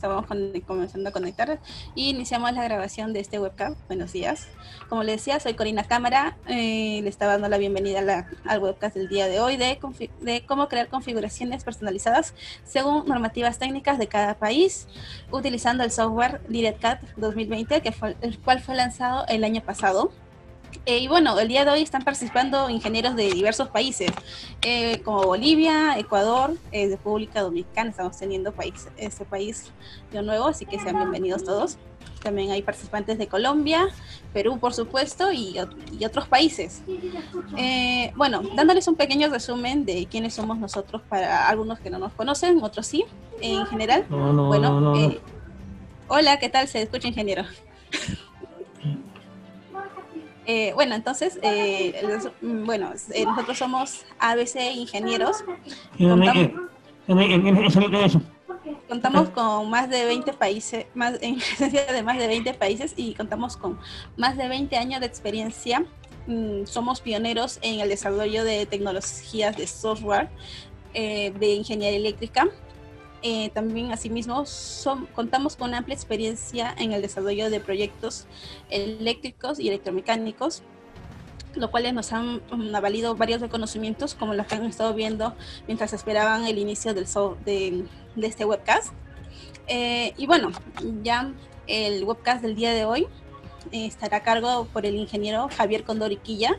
estábamos comenzando a conectar y iniciamos la grabación de este webcam. Buenos días. Como les decía, soy Corina Cámara. Le estaba dando la bienvenida a al webcast del día de hoy de cómo crear configuraciones personalizadas según normativas técnicas de cada país utilizando el software DIRED-CAD 2020, el cual fue lanzado el año pasado. Y bueno, el día de hoy están participando ingenieros de diversos países, como Bolivia, Ecuador, República Dominicana. Estamos teniendo ese país de nuevo, así que sean bienvenidos todos. También hay participantes de Colombia, Perú, por supuesto, y otros países. Bueno, dándoles un pequeño resumen de quiénes somos nosotros para algunos que no nos conocen, otros sí, en general. Hola, ¿qué tal? ¿Se escucha, ingeniero? Bueno, entonces, nosotros somos ABC Ingenieros. Contamos con más de 20 países, en presencia de más de 20 países y contamos con más de 20 años de experiencia. Somos pioneros en el desarrollo de tecnologías de software de ingeniería eléctrica. También, asimismo, contamos con amplia experiencia en el desarrollo de proyectos eléctricos y electromecánicos, lo cual nos han valido varios reconocimientos, como los que han estado viendo mientras esperaban el inicio de este webcast. Y bueno, ya el webcast del día de hoy estará a cargo por el ingeniero Javier Condoriquilla,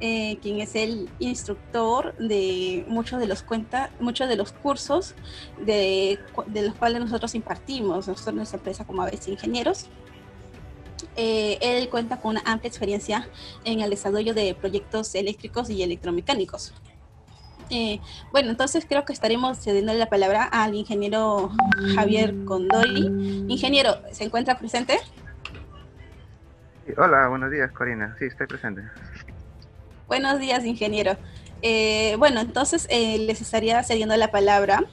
quien es el instructor de muchos de los cursos de los cuales nosotros impartimos, nuestra empresa como ABC Ingenieros. Él cuenta con una amplia experiencia en el desarrollo de proyectos eléctricos y electromecánicos. Bueno, entonces creo que estaremos cediendo la palabra al ingeniero Javier Condori. Ingeniero, ¿se encuentra presente? Hola, buenos días, Corina. Sí, estoy presente. Buenos días, ingeniero. Bueno, entonces les estaría cediendo la palabra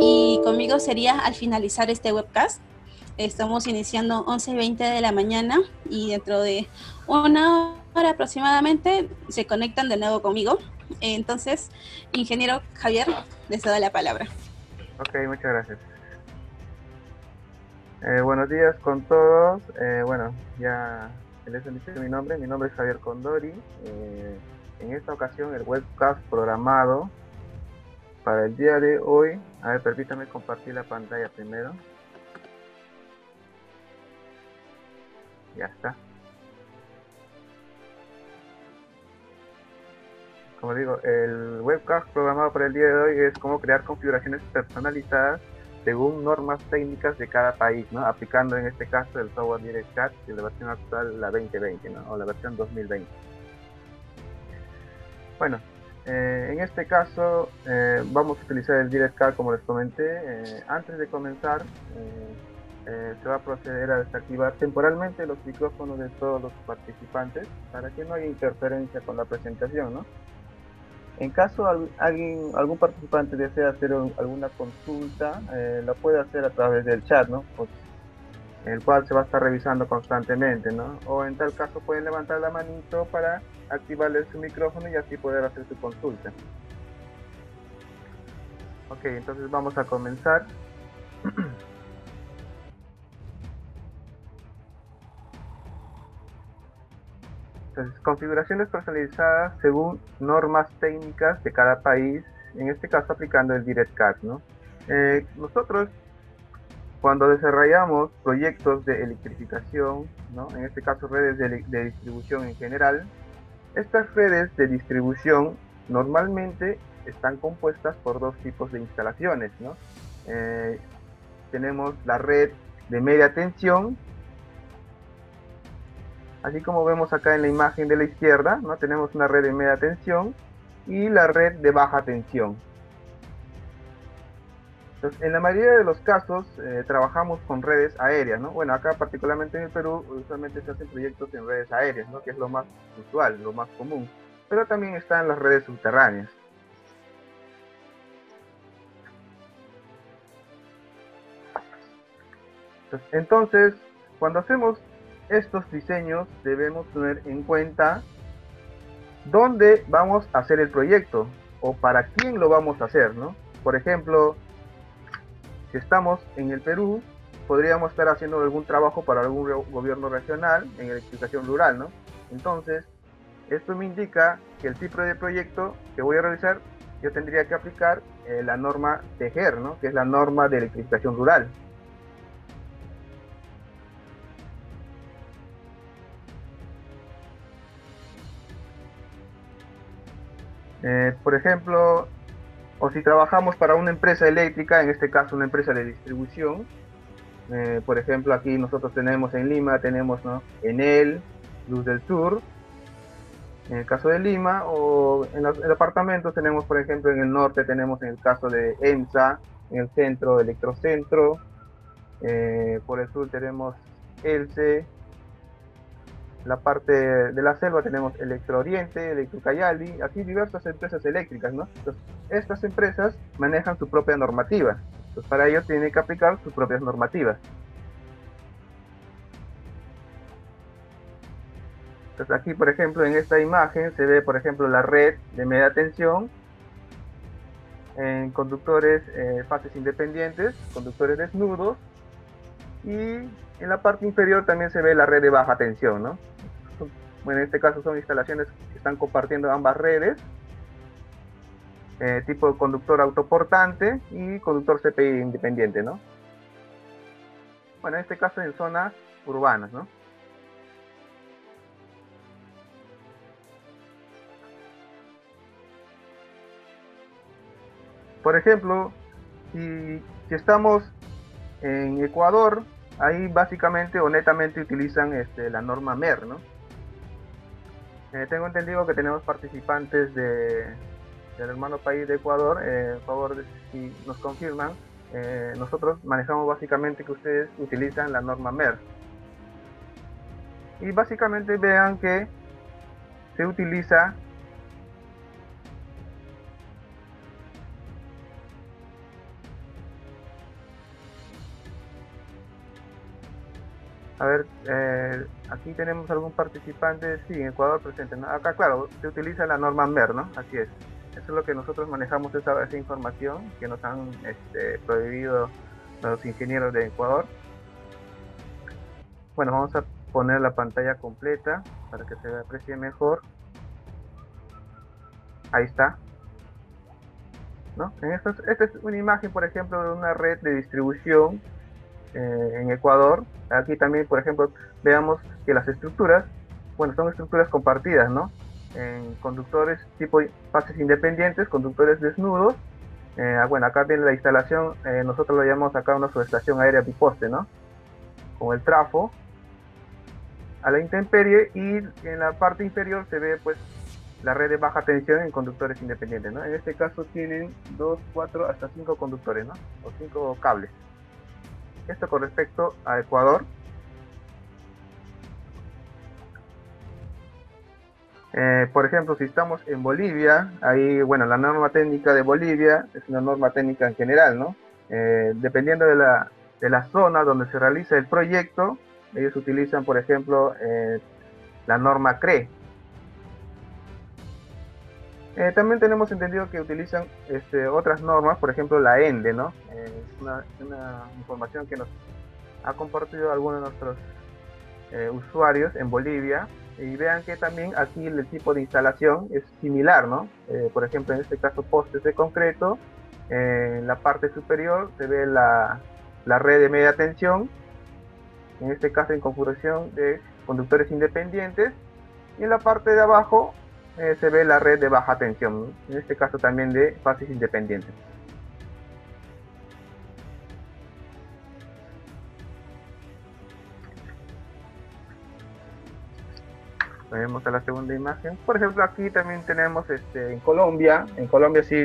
y conmigo sería al finalizar este webcast. Estamos iniciando 11:20 de la mañana y dentro de una hora aproximadamente se conectan de nuevo conmigo. Entonces, ingeniero Javier, les doy la palabra. Ok, muchas gracias. Buenos días con todos. Bueno, ya... Les solicito mi nombre es Javier Condori. En esta ocasión el webcast programado para el día de hoy, a ver, permítame compartir la pantalla primero. Ya está. Como digo, el webcast programado para el día de hoy es cómo crear configuraciones personalizadas según normas técnicas de cada país, ¿no? Aplicando en este caso el software DIRED-CAD y la versión actual, la 2020, ¿no? O la versión 2020. Bueno, en este caso vamos a utilizar el DIRED-CAD como les comenté. Antes de comenzar, se va a proceder a desactivar temporalmente los micrófonos de todos los participantes para que no haya interferencia con la presentación, ¿no? En caso algún participante desea hacer alguna consulta, la puede hacer a través del chat, ¿no? El cual se va a estar revisando constantemente, ¿no? O en tal caso pueden levantar la manito para activarle su micrófono y así poder hacer su consulta. Ok, entonces vamos a comenzar. Entonces, configuraciones personalizadas según normas técnicas de cada país, en este caso aplicando el DIRED-CAD, ¿no? Nosotros, cuando desarrollamos proyectos de electrificación, ¿no? En este caso redes de distribución en general, estas redes de distribución normalmente están compuestas por dos tipos de instalaciones, ¿no? Tenemos la red de media tensión, así como vemos acá en la imagen de la izquierda, ¿no? Tenemos una red de media tensión y la red de baja tensión. Entonces, en la mayoría de los casos trabajamos con redes aéreas, ¿no? Bueno, acá particularmente en el Perú usualmente se hacen proyectos en redes aéreas, ¿no? Que es lo más usual, lo más común. Pero también están las redes subterráneas. Entonces, cuando hacemos estos diseños debemos tener en cuenta dónde vamos a hacer el proyecto o para quién lo vamos a hacer, ¿no? Por ejemplo, si estamos en el Perú, podríamos estar haciendo algún trabajo para algún gobierno regional en electrificación rural, ¿no? Entonces, esto me indica que el tipo de proyecto que voy a realizar, yo tendría que aplicar la norma TEGER, ¿no? Que es la norma de electrificación rural. Por ejemplo, o si trabajamos para una empresa eléctrica, en este caso una empresa de distribución, por ejemplo, aquí nosotros tenemos en Lima, tenemos, ¿no?, Enel, Luz del Sur, en el caso de Lima, o en los departamentos tenemos, por ejemplo, en el norte tenemos en el caso de Ensa, en el centro Electrocentro, por el sur tenemos Elsé, la parte de la selva tenemos Electro Oriente, Electro Ucayali, así diversas empresas eléctricas, ¿no? Entonces, estas empresas manejan su propia normativa, entonces para ello tienen que aplicar sus propias normativas. Entonces aquí, por ejemplo, en esta imagen se ve, por ejemplo, la red de media tensión en conductores fases independientes, conductores desnudos, y en la parte inferior también se ve la red de baja tensión, ¿no? Bueno, en este caso son instalaciones que están compartiendo ambas redes, tipo conductor autoportante y conductor CPI independiente, ¿no? Bueno, en este caso en zonas urbanas, ¿no? Por ejemplo, si estamos en Ecuador, ahí básicamente o netamente utilizan la norma MER, ¿no? Tengo entendido que tenemos participantes del hermano país de Ecuador, por favor, si nos confirman, nosotros manejamos básicamente que ustedes utilizan la norma MER. Y básicamente vean que se utiliza aquí tenemos algún participante, sí, en Ecuador presente, ¿no? Acá, claro, se utiliza la norma MER, ¿no? Así es. Eso es lo que nosotros manejamos, esa información que nos han prohibido los ingenieros de Ecuador. Bueno, vamos a poner la pantalla completa para que se aprecie mejor. Ahí está, ¿no? Esta es una imagen, por ejemplo, de una red de distribución en Ecuador. Aquí también, por ejemplo, veamos que las estructuras, bueno, son estructuras compartidas, ¿no? En conductores tipo fases independientes, conductores desnudos. Bueno, acá viene la instalación, nosotros lo llamamos acá una subestación aérea biposte, ¿no? Con el trafo a la intemperie, y en la parte inferior se ve, pues, la red de baja tensión en conductores independientes, ¿no? En este caso tienen 2, 4, hasta 5 conductores, ¿no? O 5 cables. Esto con respecto a Ecuador. Por ejemplo, si estamos en Bolivia, ahí, bueno, la norma técnica de Bolivia es una norma técnica en general, ¿no? Dependiendo de la zona donde se realiza el proyecto, ellos utilizan, por ejemplo, la norma CRE. También tenemos entendido que utilizan otras normas, por ejemplo, la ENDE, ¿no? Es una información que nos ha compartido algunos de nuestros usuarios en Bolivia. Y vean que también aquí el tipo de instalación es similar, ¿no? Por ejemplo, en este caso postes de concreto, en la parte superior se ve la red de media tensión, en este caso en configuración de conductores independientes, y en la parte de abajo se ve la red de baja tensión, ¿no? En este caso también de fases independientes. Vamos a la segunda imagen. Por ejemplo, aquí también tenemos en Colombia sí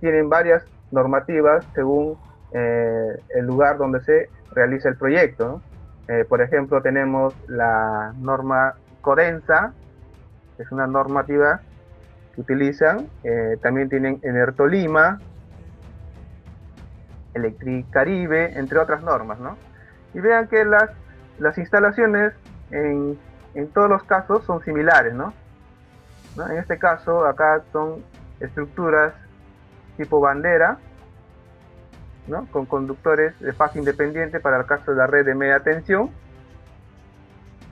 tienen varias normativas según el lugar donde se realiza el proyecto, ¿no? Por ejemplo, tenemos la norma Codensa, que es una normativa que utilizan. También tienen Enertolima, Electricaribe, entre otras normas, ¿no? Y vean que las instalaciones en todos los casos son similares, ¿no? En este caso acá son estructuras tipo bandera, ¿no? Con conductores de fase independiente para el caso de la red de media tensión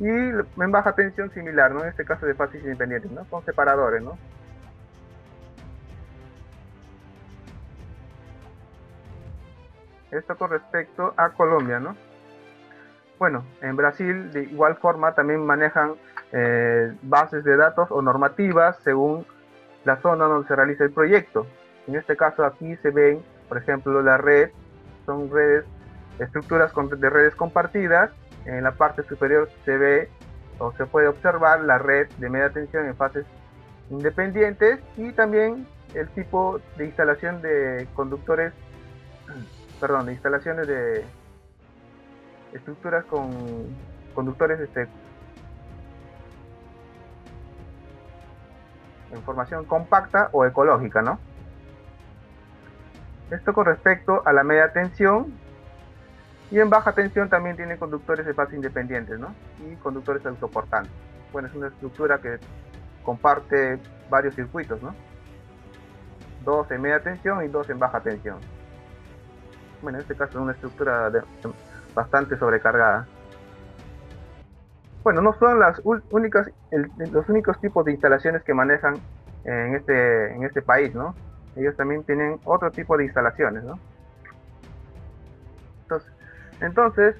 y en baja tensión similar, ¿no? En este caso de fases independientes, ¿no? Con separadores, ¿no? Esto con respecto a Colombia, ¿no? Bueno, en Brasil de igual forma también manejan bases de datos o normativas según la zona donde se realiza el proyecto. En este caso aquí se ven, por ejemplo, la red, son redes, estructuras de redes compartidas. En la parte superior se ve o se puede observar la red de media tensión en fases independientes y también el tipo de instalación de conductores, perdón, de instalaciones de estructuras con conductores en formación compacta o ecológica, ¿no? Esto con respecto a la media tensión, y en baja tensión también tienen conductores de fase independientes, ¿no? Y conductores autoportantes. Bueno, es una estructura que comparte varios circuitos, ¿no? 2 en media tensión y 2 en baja tensión. Bueno, en este caso es una estructura bastante sobrecargada. Bueno, no son las los únicos tipos de instalaciones que manejan en este país, ¿no? Ellos también tienen otro tipo de instalaciones, ¿no? Entonces,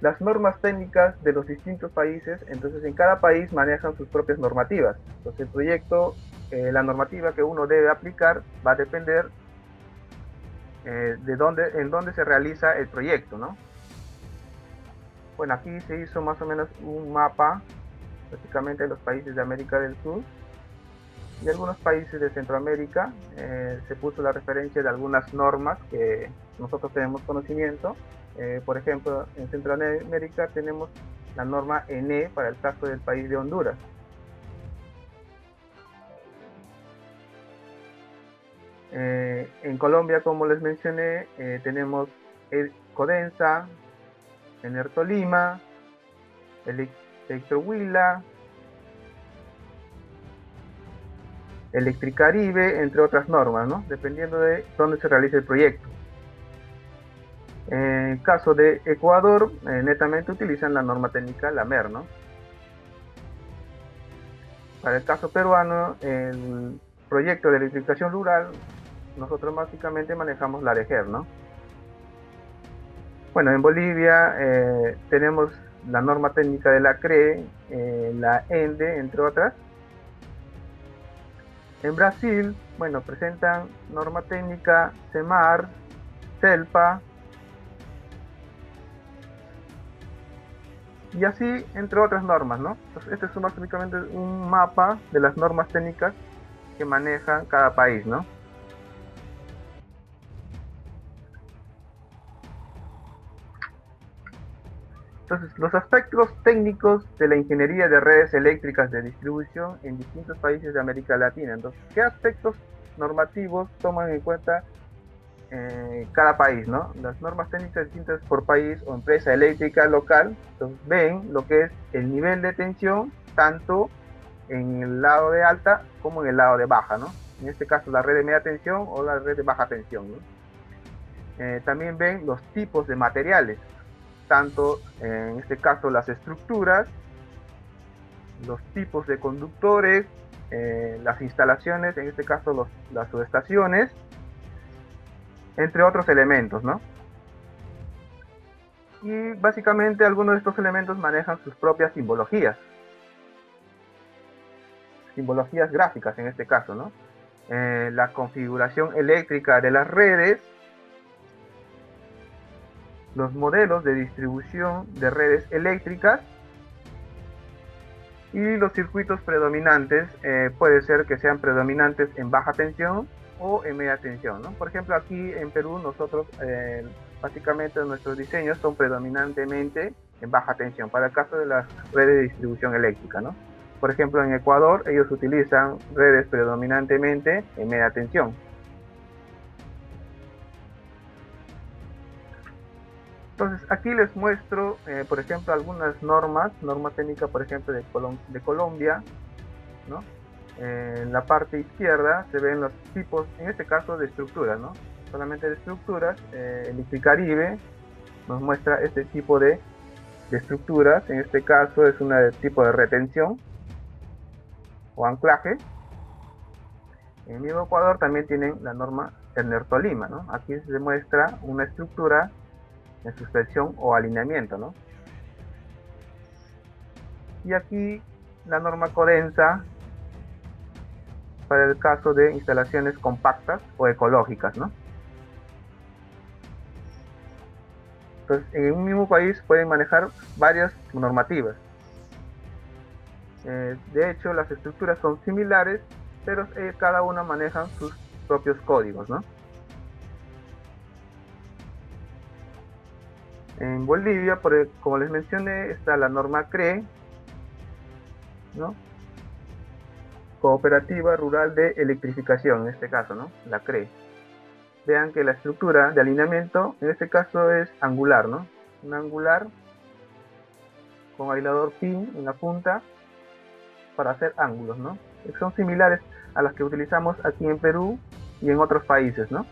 las normas técnicas de los distintos países, entonces en cada país manejan sus propias normativas. Entonces el proyecto, la normativa que uno debe aplicar va a depender en dónde se realiza el proyecto, ¿no? Bueno, aquí se hizo más o menos un mapa prácticamente de los países de América del Sur y algunos países de Centroamérica. Se puso la referencia de algunas normas que nosotros tenemos conocimiento. Por ejemplo, en Centroamérica tenemos la norma ENE para el caso del país de Honduras. En Colombia, como les mencioné, tenemos Codensa, Enertolima, Electro Ucayali, Electricaribe, entre otras normas, ¿no? Dependiendo de dónde se realice el proyecto. En el caso de Ecuador, netamente utilizan la norma técnica, la MER, ¿no? Para el caso peruano, el proyecto de electrificación rural, nosotros básicamente manejamos la DIRED-CAD, ¿no? Bueno, en Bolivia tenemos la norma técnica de la CRE, la ENDE, entre otras. En Brasil, bueno, presentan norma técnica CEMAR, CELPA, y así entre otras normas, ¿no? Entonces, este es básicamente un mapa de las normas técnicas que manejan cada país, ¿no? Entonces, los aspectos técnicos de la ingeniería de redes eléctricas de distribución en distintos países de América Latina. Entonces, ¿qué aspectos normativos toman en cuenta cada país, ¿no? Las normas técnicas distintas por país o empresa eléctrica local. Entonces, ven lo que es el nivel de tensión, tanto en el lado de alta como en el lado de baja, ¿no? En este caso, la red de media tensión o la red de baja tensión, ¿no? También ven los tipos de materiales, tanto en este caso las estructuras, los tipos de conductores, las instalaciones, en este caso las subestaciones, entre otros elementos, ¿no? Y básicamente algunos de estos elementos manejan sus propias simbologías, simbologías gráficas en este caso, ¿no? La configuración eléctrica de las redes, los modelos de distribución de redes eléctricas y los circuitos predominantes. Puede ser que sean predominantes en baja tensión o en media tensión, ¿no? Por ejemplo, aquí en Perú nosotros básicamente nuestros diseños son predominantemente en baja tensión para el caso de las redes de distribución eléctrica, ¿no? Por ejemplo, en Ecuador ellos utilizan redes predominantemente en media tensión. Entonces, aquí les muestro, por ejemplo, algunas normas, norma técnica, por ejemplo, de Colombia, ¿no? En la parte izquierda se ven los tipos, en este caso, de estructuras, ¿no? solamente de estructuras, Electricaribe nos muestra este tipo de estructuras. En este caso es una de tipo de retención o anclaje. En el mismo Ecuador también tienen la norma Enertolima, ¿no? Aquí se muestra una estructura en suspensión o alineamiento, ¿no? Y aquí la norma Codensa para el caso de instalaciones compactas o ecológicas, ¿no? Entonces, en un mismo país pueden manejar varias normativas. De hecho, las estructuras son similares, pero cada una maneja sus propios códigos, ¿no? En Bolivia, como les mencioné, está la norma CRE, ¿no? Cooperativa Rural de Electrificación, en este caso, ¿no? La CRE. Vean que la estructura de alineamiento, en este caso, es angular, ¿no? Un angular con aislador pin en la punta para hacer ángulos, ¿no? Son similares a las que utilizamos aquí en Perú y en otros países, ¿no?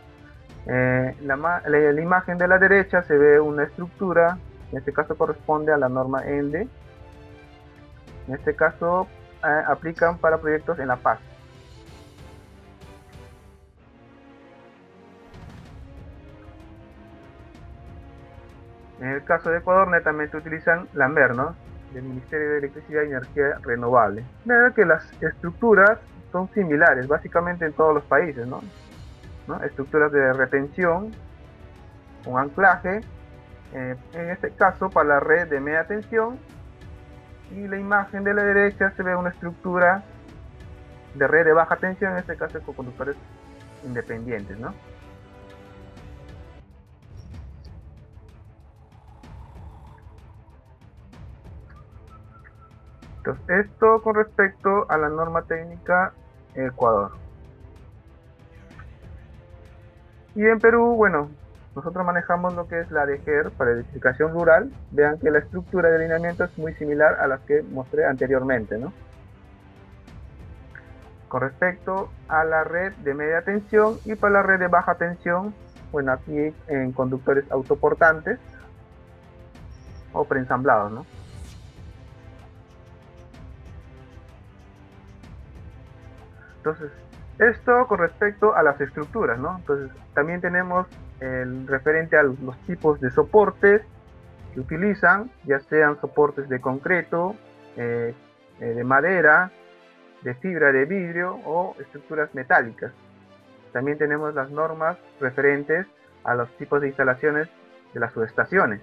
La imagen de la derecha se ve una estructura, en este caso corresponde a la norma ENDE. En este caso aplican para proyectos en La Paz. En el caso de Ecuador, netamente utilizan la MER, ¿no? Del Ministerio de Electricidad y Energía Renovable. Vean que las estructuras son similares básicamente en todos los países, ¿no? Estructuras de retención, un anclaje, en este caso para la red de media tensión. Y la imagen de la derecha se ve una estructura de red de baja tensión, en este caso con conductores independientes, ¿no? Entonces, esto con respecto a la norma técnica Ecuador. Y en Perú, bueno, nosotros manejamos lo que es la DIRED-CAD para electrificación rural. Vean que la estructura de alineamiento es muy similar a las que mostré anteriormente, ¿no? Con respecto a la red de media tensión y para la red de baja tensión, bueno, aquí en conductores autoportantes o preensamblados, ¿no? Entonces, esto con respecto a las estructuras, ¿no? Entonces, también tenemos el referente a los tipos de soportes que utilizan, ya sean soportes de concreto, de madera, de fibra de vidrio o estructuras metálicas. También tenemos las normas referentes a los tipos de instalaciones de las subestaciones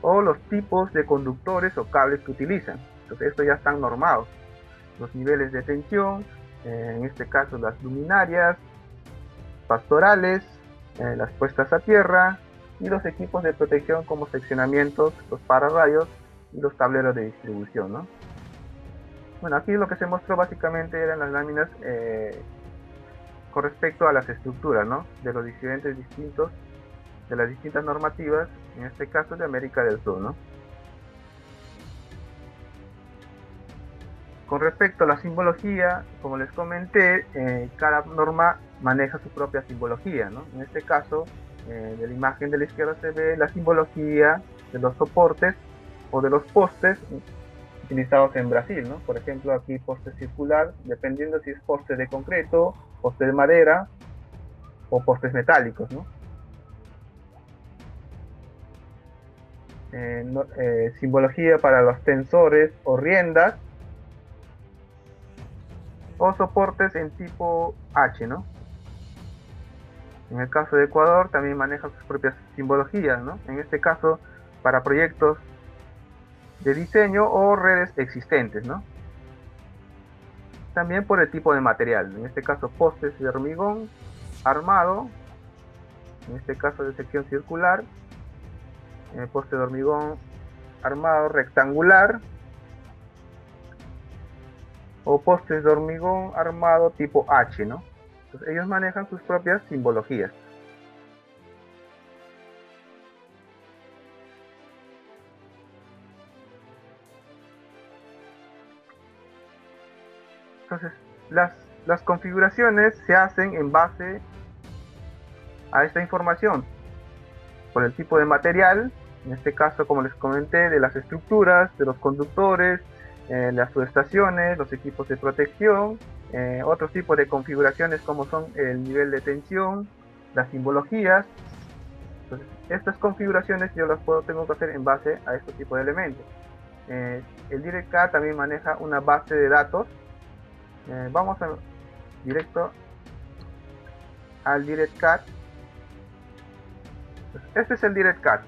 o los tipos de conductores o cables que utilizan. Entonces, estos ya están normados. Los niveles de tensión, en este caso las luminarias, pastorales, las puestas a tierra y los equipos de protección como seccionamientos, los pararrayos y los tableros de distribución, ¿no? Bueno, aquí lo que se mostró básicamente eran las láminas con respecto a las estructuras, ¿no? De los distintas normativas, en este caso de América del Sur, ¿no? Con respecto a la simbología, como les comenté, cada norma maneja su propia simbología, ¿no? En este caso, de la imagen de la izquierda se ve la simbología de los soportes o de los postes utilizados en Brasil, ¿no? Por ejemplo, aquí poste circular, dependiendo si es poste de concreto, poste de madera o postes metálicos, ¿no? Simbología para los tensores o riendas, o soportes en tipo H, ¿no? En el caso de Ecuador también maneja sus propias simbologías, ¿no? En este caso para proyectos de diseño o redes existentes, ¿no? También por el tipo de material, en este caso postes de hormigón armado, en este caso de sección circular, poste de hormigón armado rectangular, o postes de hormigón armado tipo H, ¿no? Entonces, ellos manejan sus propias simbologías. Entonces, las configuraciones se hacen en base a esta información por el tipo de material, en este caso como les comenté, de las estructuras, de los conductores, las subestaciones, los equipos de protección, otros tipos de configuraciones como son el nivel de tensión, las simbologías. Entonces, estas configuraciones yo las tengo que hacer en base a este tipo de elementos. El DIRED-CAD también maneja una base de datos. Vamos directo al DIRED-CAD. Este es el DIRED-CAD,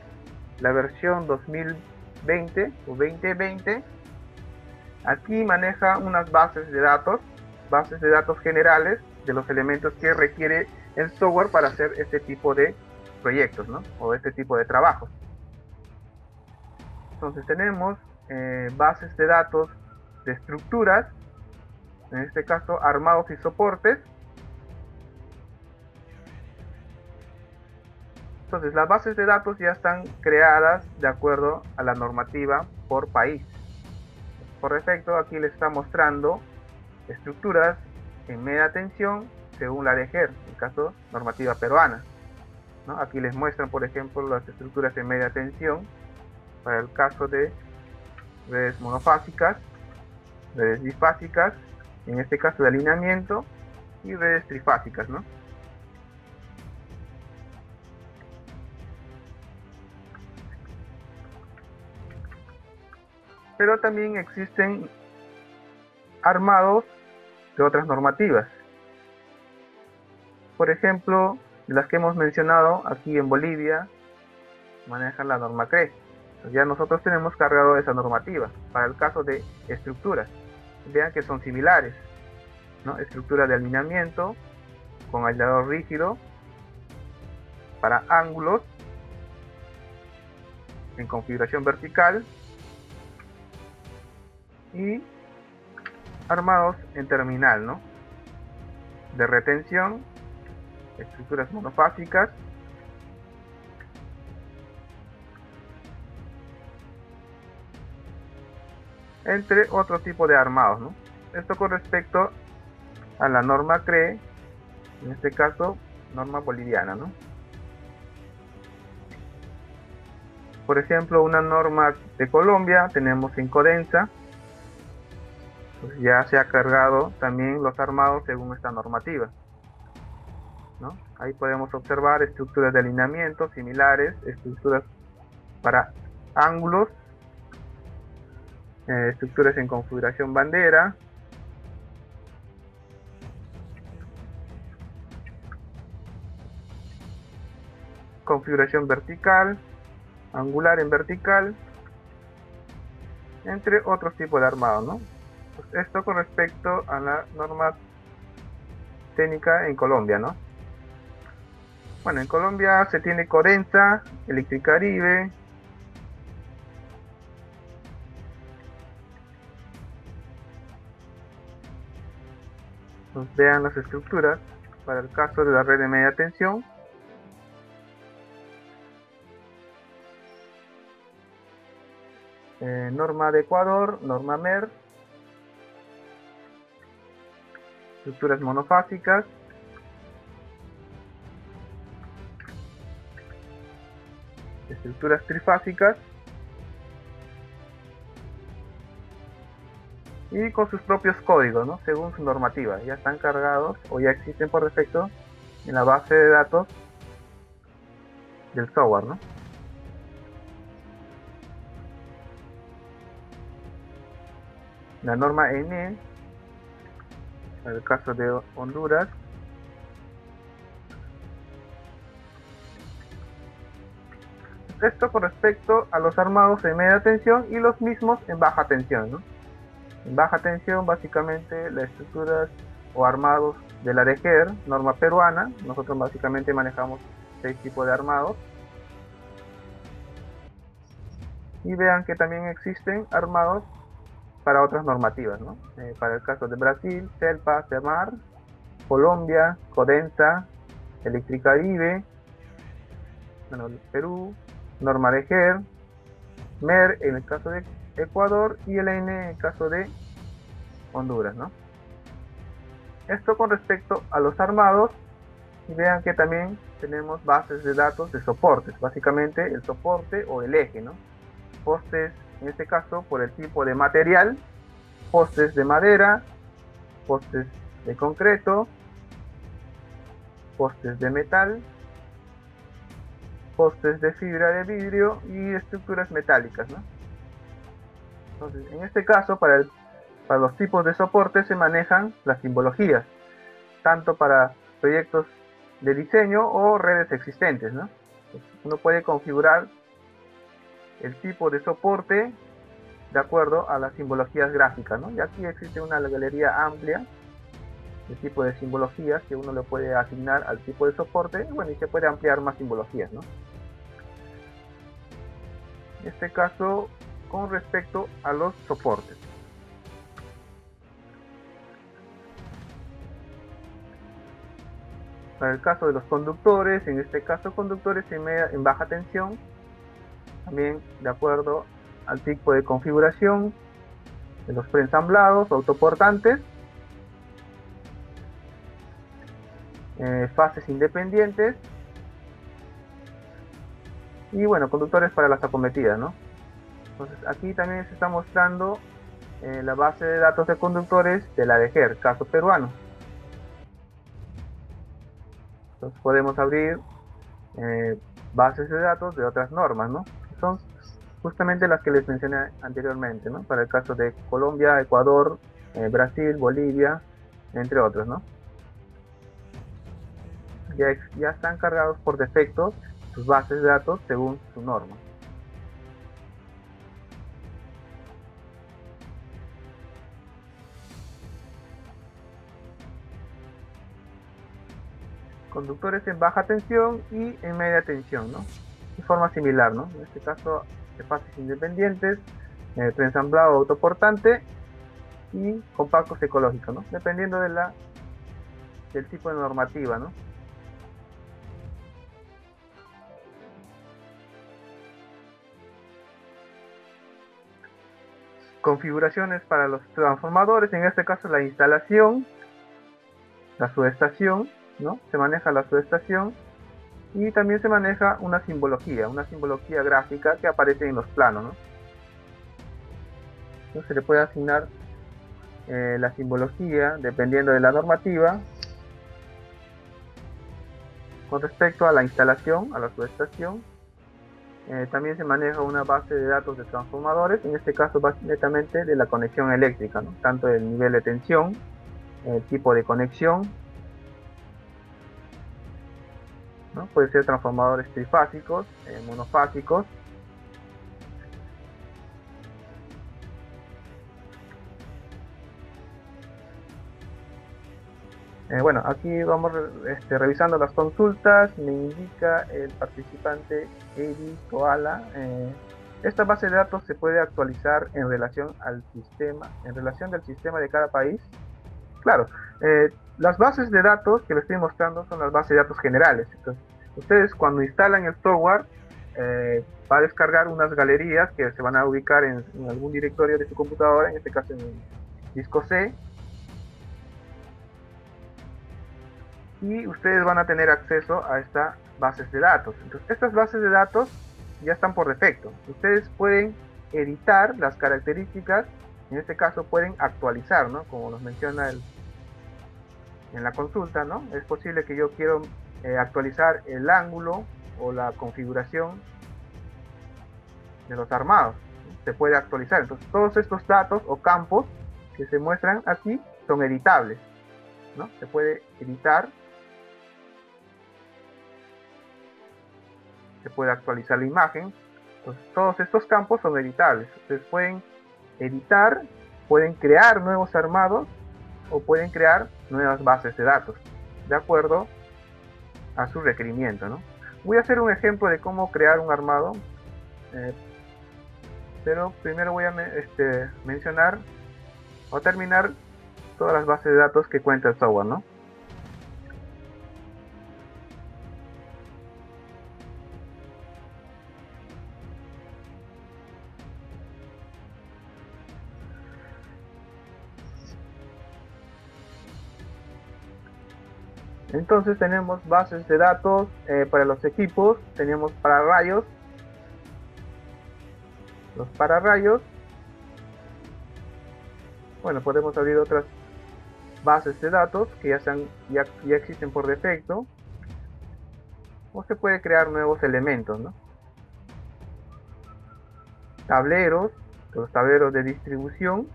la versión 2020 o 2020. Aquí maneja unas bases de datos generales de los elementos que requiere el software para hacer este tipo de proyectos, ¿no? O este tipo de trabajos. Entonces tenemos bases de datos de estructuras, en este caso armados y soportes. Entonces las bases de datos ya están creadas de acuerdo a la normativa por país. Por defecto aquí les está mostrando estructuras en media tensión según la TEGER, en el caso normativa peruana, ¿no? Aquí les muestran por ejemplo las estructuras en media tensión para el caso de redes monofásicas, redes bifásicas, en este caso de alineamiento, y redes trifásicas, ¿no? Pero también existen armados de otras normativas, por ejemplo las que hemos mencionado aquí en Bolivia manejan la norma CRE. Ya nosotros tenemos cargado esa normativa para el caso de estructuras. Vean que son similares, ¿no? Estructura de alineamiento con aislador rígido para ángulos en configuración vertical y armados en terminal, ¿no? De retención, estructuras monofásicas. Entre otro tipo de armados, ¿no? Esto con respecto a la norma CRE, en este caso norma boliviana, ¿no? Por ejemplo, una norma de Colombia tenemos en Codensa, pues ya se ha cargado también los armados según esta normativa, ¿no? Ahí podemos observar estructuras de alineamiento similares, estructuras para ángulos, estructuras en configuración bandera, configuración vertical, angular en vertical, entre otros tipos de armado, ¿no? Pues esto con respecto a la norma técnica en Colombia, ¿no? Bueno, en Colombia se tiene Codensa, Electricaribe, pues vean las estructuras para el caso de la red de media tensión. Norma de Ecuador, norma MER, estructuras monofásicas, estructuras trifásicas y con sus propios códigos, ¿no? Según su normativa, ya están cargados o ya existen por defecto en la base de datos del software, ¿no? La norma ENE, en el caso de Honduras, esto con respecto a los armados en media tensión y los mismos en baja tensión, ¿no? En baja tensión básicamente las estructuras o armados de la TEGER, norma peruana. Nosotros básicamente manejamos 6 tipos de armados. Y vean que también existen armados para otras normativas, ¿no? Para el caso de Brasil, CELPA, CEMAR, Colombia, Codensa, Electricaribe, bueno, Perú, norma TEGER, MER en el caso de Ecuador y el ENE en el caso de Honduras, ¿no? Esto con respecto a los armados Y vean que también tenemos bases de datos de soportes, básicamente el soporte o el eje, ¿no? Postes, en este caso, por el tipo de material, postes de madera, postes de concreto, postes de metal, postes de fibra de vidrio y estructuras metálicas, ¿no? Entonces, en este caso, para los tipos de soporte se manejan las simbologías, tanto para proyectos de diseño o redes existentes, ¿no? Uno puede configurar el tipo de soporte de acuerdo a las simbologías gráficas, ¿no? Y aquí existe una galería amplia de tipo de simbologías que uno le puede asignar al tipo de soporte, bueno, y se puede ampliar más simbologías, ¿no? En este caso, con respecto a los soportes. Para el caso de los conductores, en este caso conductores en baja tensión, también de acuerdo al tipo de configuración de los preensamblados, autoportantes, fases independientes y bueno, conductores para las acometidas, ¿no? Entonces aquí también se está mostrando la base de datos de conductores de la DEGER, caso peruano. Entonces podemos abrir bases de datos de otras normas, ¿no? Son justamente las que les mencioné anteriormente, ¿no? Para el caso de Colombia, Ecuador, Brasil, Bolivia, entre otros, ¿no? Ya están cargados por defecto sus bases de datos según su norma. Conductores en baja tensión y en media tensión, ¿no? De forma similar, ¿no? En este caso, de fases independientes, preensamblado autoportante y compactos ecológicos, ¿no? Dependiendo de del tipo de normativa, ¿no? Configuraciones para los transformadores, en este caso la instalación, la subestación, ¿no? Se maneja la subestación y también se maneja una simbología gráfica que aparece en los planos, ¿no? Entonces se le puede asignar la simbología dependiendo de la normativa con respecto a la instalación, a la subestación. También se maneja una base de datos de transformadores, en este caso netamente de la conexión eléctrica, ¿no? Tanto el nivel de tensión, el tipo de conexión, ¿no? Puede ser transformadores trifásicos, monofásicos. Bueno, aquí vamos revisando las consultas. Me indica el participante Eddie Koala. Esta base de datos se puede actualizar en relación al sistema, en relación del sistema de cada país. Claro, las bases de datos que les estoy mostrando son las bases de datos generales. Entonces, ustedes cuando instalan el software va a descargar unas galerías que se van a ubicar en algún directorio de su computadora, en este caso en el disco C. Y ustedes van a tener acceso a estas bases de datos. Entonces, estas bases de datos ya están por defecto. Ustedes pueden editar las características, en este caso pueden actualizar, ¿no? Como nos menciona en la consulta, ¿no? Es posible que yo quiero actualizar el ángulo o la configuración de los armados, ¿no? Se puede actualizar. Entonces, todos estos datos o campos que se muestran aquí son editables, ¿no? Se puede editar. Se puede actualizar la imagen. Entonces, todos estos campos son editables. Ustedes pueden editar, pueden crear nuevos armados o pueden crear nuevas bases de datos de acuerdo a su requerimiento, ¿no? Voy a hacer un ejemplo de cómo crear un armado, pero primero voy a mencionar o terminar todas las bases de datos que cuenta el software, ¿no? Entonces tenemos bases de datos para los equipos, tenemos pararrayos, los pararrayos. Bueno, podemos abrir otras bases de datos que ya existen por defecto, o se puede crear nuevos elementos, ¿no? Tableros, los tableros de distribución.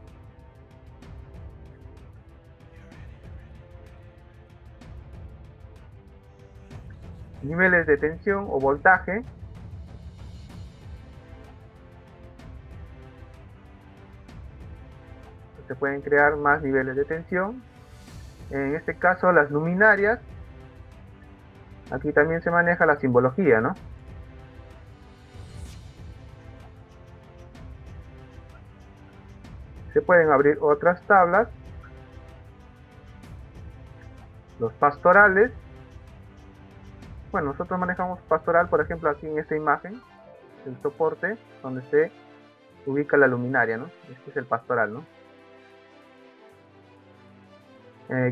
Niveles de tensión o voltaje. Se pueden crear más niveles de tensión. En este caso, las luminarias. Aquí también se maneja la simbología, ¿no? Se pueden abrir otras tablas. Los pastorales. Bueno, nosotros manejamos pastoral, por ejemplo, aquí en esta imagen, el soporte donde se ubica la luminaria, ¿no? Este es el pastoral, ¿no?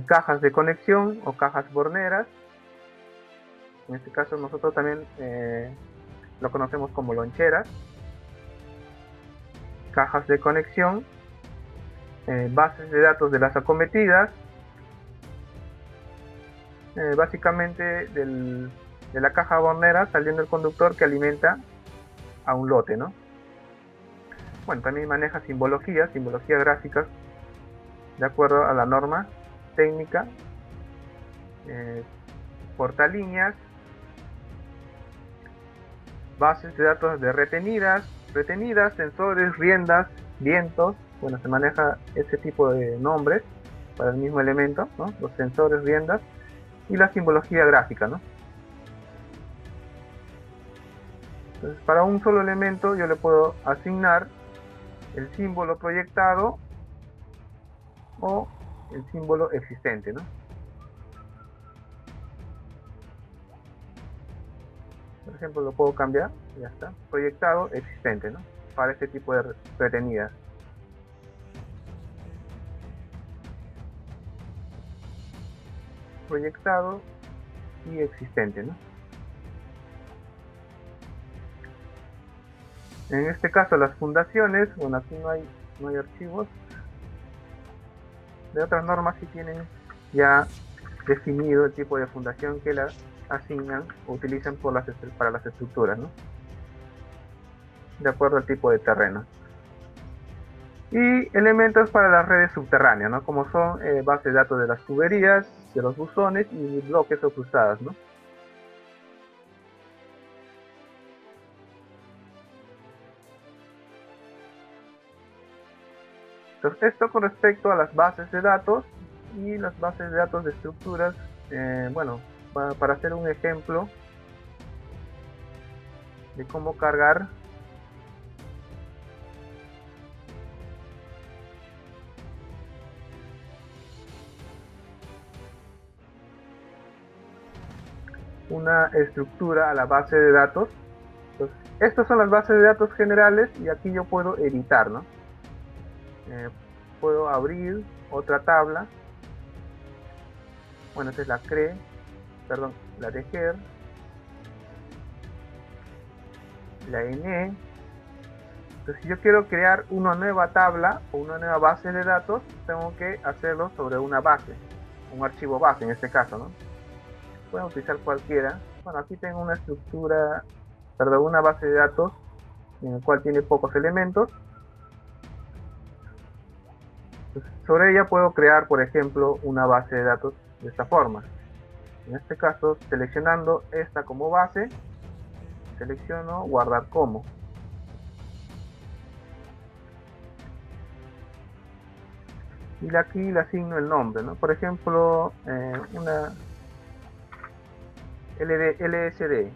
Cajas de conexión o cajas borneras. En este caso nosotros también lo conocemos como loncheras. Cajas de conexión. Bases de datos de las acometidas. Básicamente de la caja bornera saliendo el conductor que alimenta a un lote, ¿no? Bueno, también maneja simbologías gráficas de acuerdo a la norma técnica, portalíneas, bases de datos de retenidas, sensores, riendas, vientos. Bueno, se maneja ese tipo de nombres para el mismo elemento, ¿no? Los sensores, riendas y la simbología gráfica, ¿no? Entonces, para un solo elemento yo le puedo asignar el símbolo proyectado o el símbolo existente, ¿no? Por ejemplo, lo puedo cambiar, ya está, proyectado existente, ¿no? Para este tipo de retenidas. Proyectado y existente, ¿no? En este caso las fundaciones, bueno, aquí no hay archivos. De otras normas sí tienen ya definido el tipo de fundación que las asignan o utilizan para las estructuras, ¿no? De acuerdo al tipo de terreno. Y elementos para las redes subterráneas, ¿no? Como son bases de datos de las tuberías, de los buzones y bloques o cruzadas, ¿no? Entonces, esto con respecto a las bases de datos y las bases de datos de estructuras. Bueno, para hacer un ejemplo de cómo cargar una estructura a la base de datos. Entonces, estas son las bases de datos generales y aquí yo puedo editar, ¿no? Puedo abrir otra tabla. Bueno, esta es la CRE, perdón, la TEGER, la ENE. Entonces, si yo quiero crear una nueva tabla o una nueva base de datos, tengo que hacerlo sobre una base, un archivo base en este caso, ¿no? Pueden utilizar cualquiera. Bueno, aquí tengo una estructura, perdón, una base de datos en la cual tiene pocos elementos. Sobre ella puedo crear, por ejemplo, una base de datos de esta forma. En este caso, seleccionando esta como base, selecciono guardar como. Y aquí le asigno el nombre, ¿no? Por ejemplo, una LSD.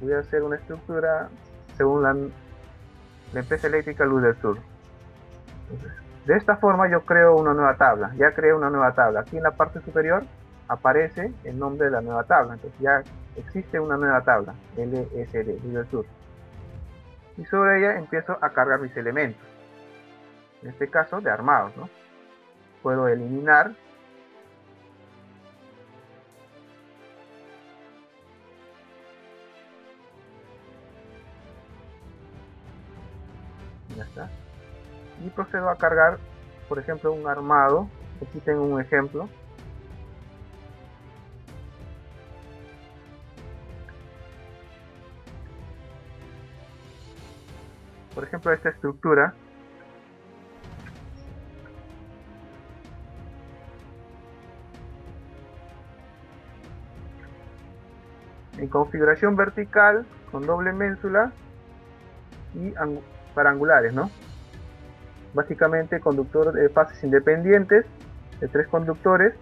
Voy a hacer una estructura según la empresa eléctrica Luz del Sur. Entonces, de esta forma yo creo una nueva tabla. Ya creé una nueva tabla. Aquí en la parte superior aparece el nombre de la nueva tabla. Entonces ya existe una nueva tabla, LSD, Luz del Sur. Y sobre ella empiezo a cargar mis elementos. En este caso de armados, ¿no? Puedo eliminar. ya está. Y procedo a cargar, por ejemplo, un armado. Aquí tengo un ejemplo. Por ejemplo, esta estructura. En configuración vertical, con doble ménsula y parangulares, ¿no? Básicamente conductor de fases independientes de 3 conductores.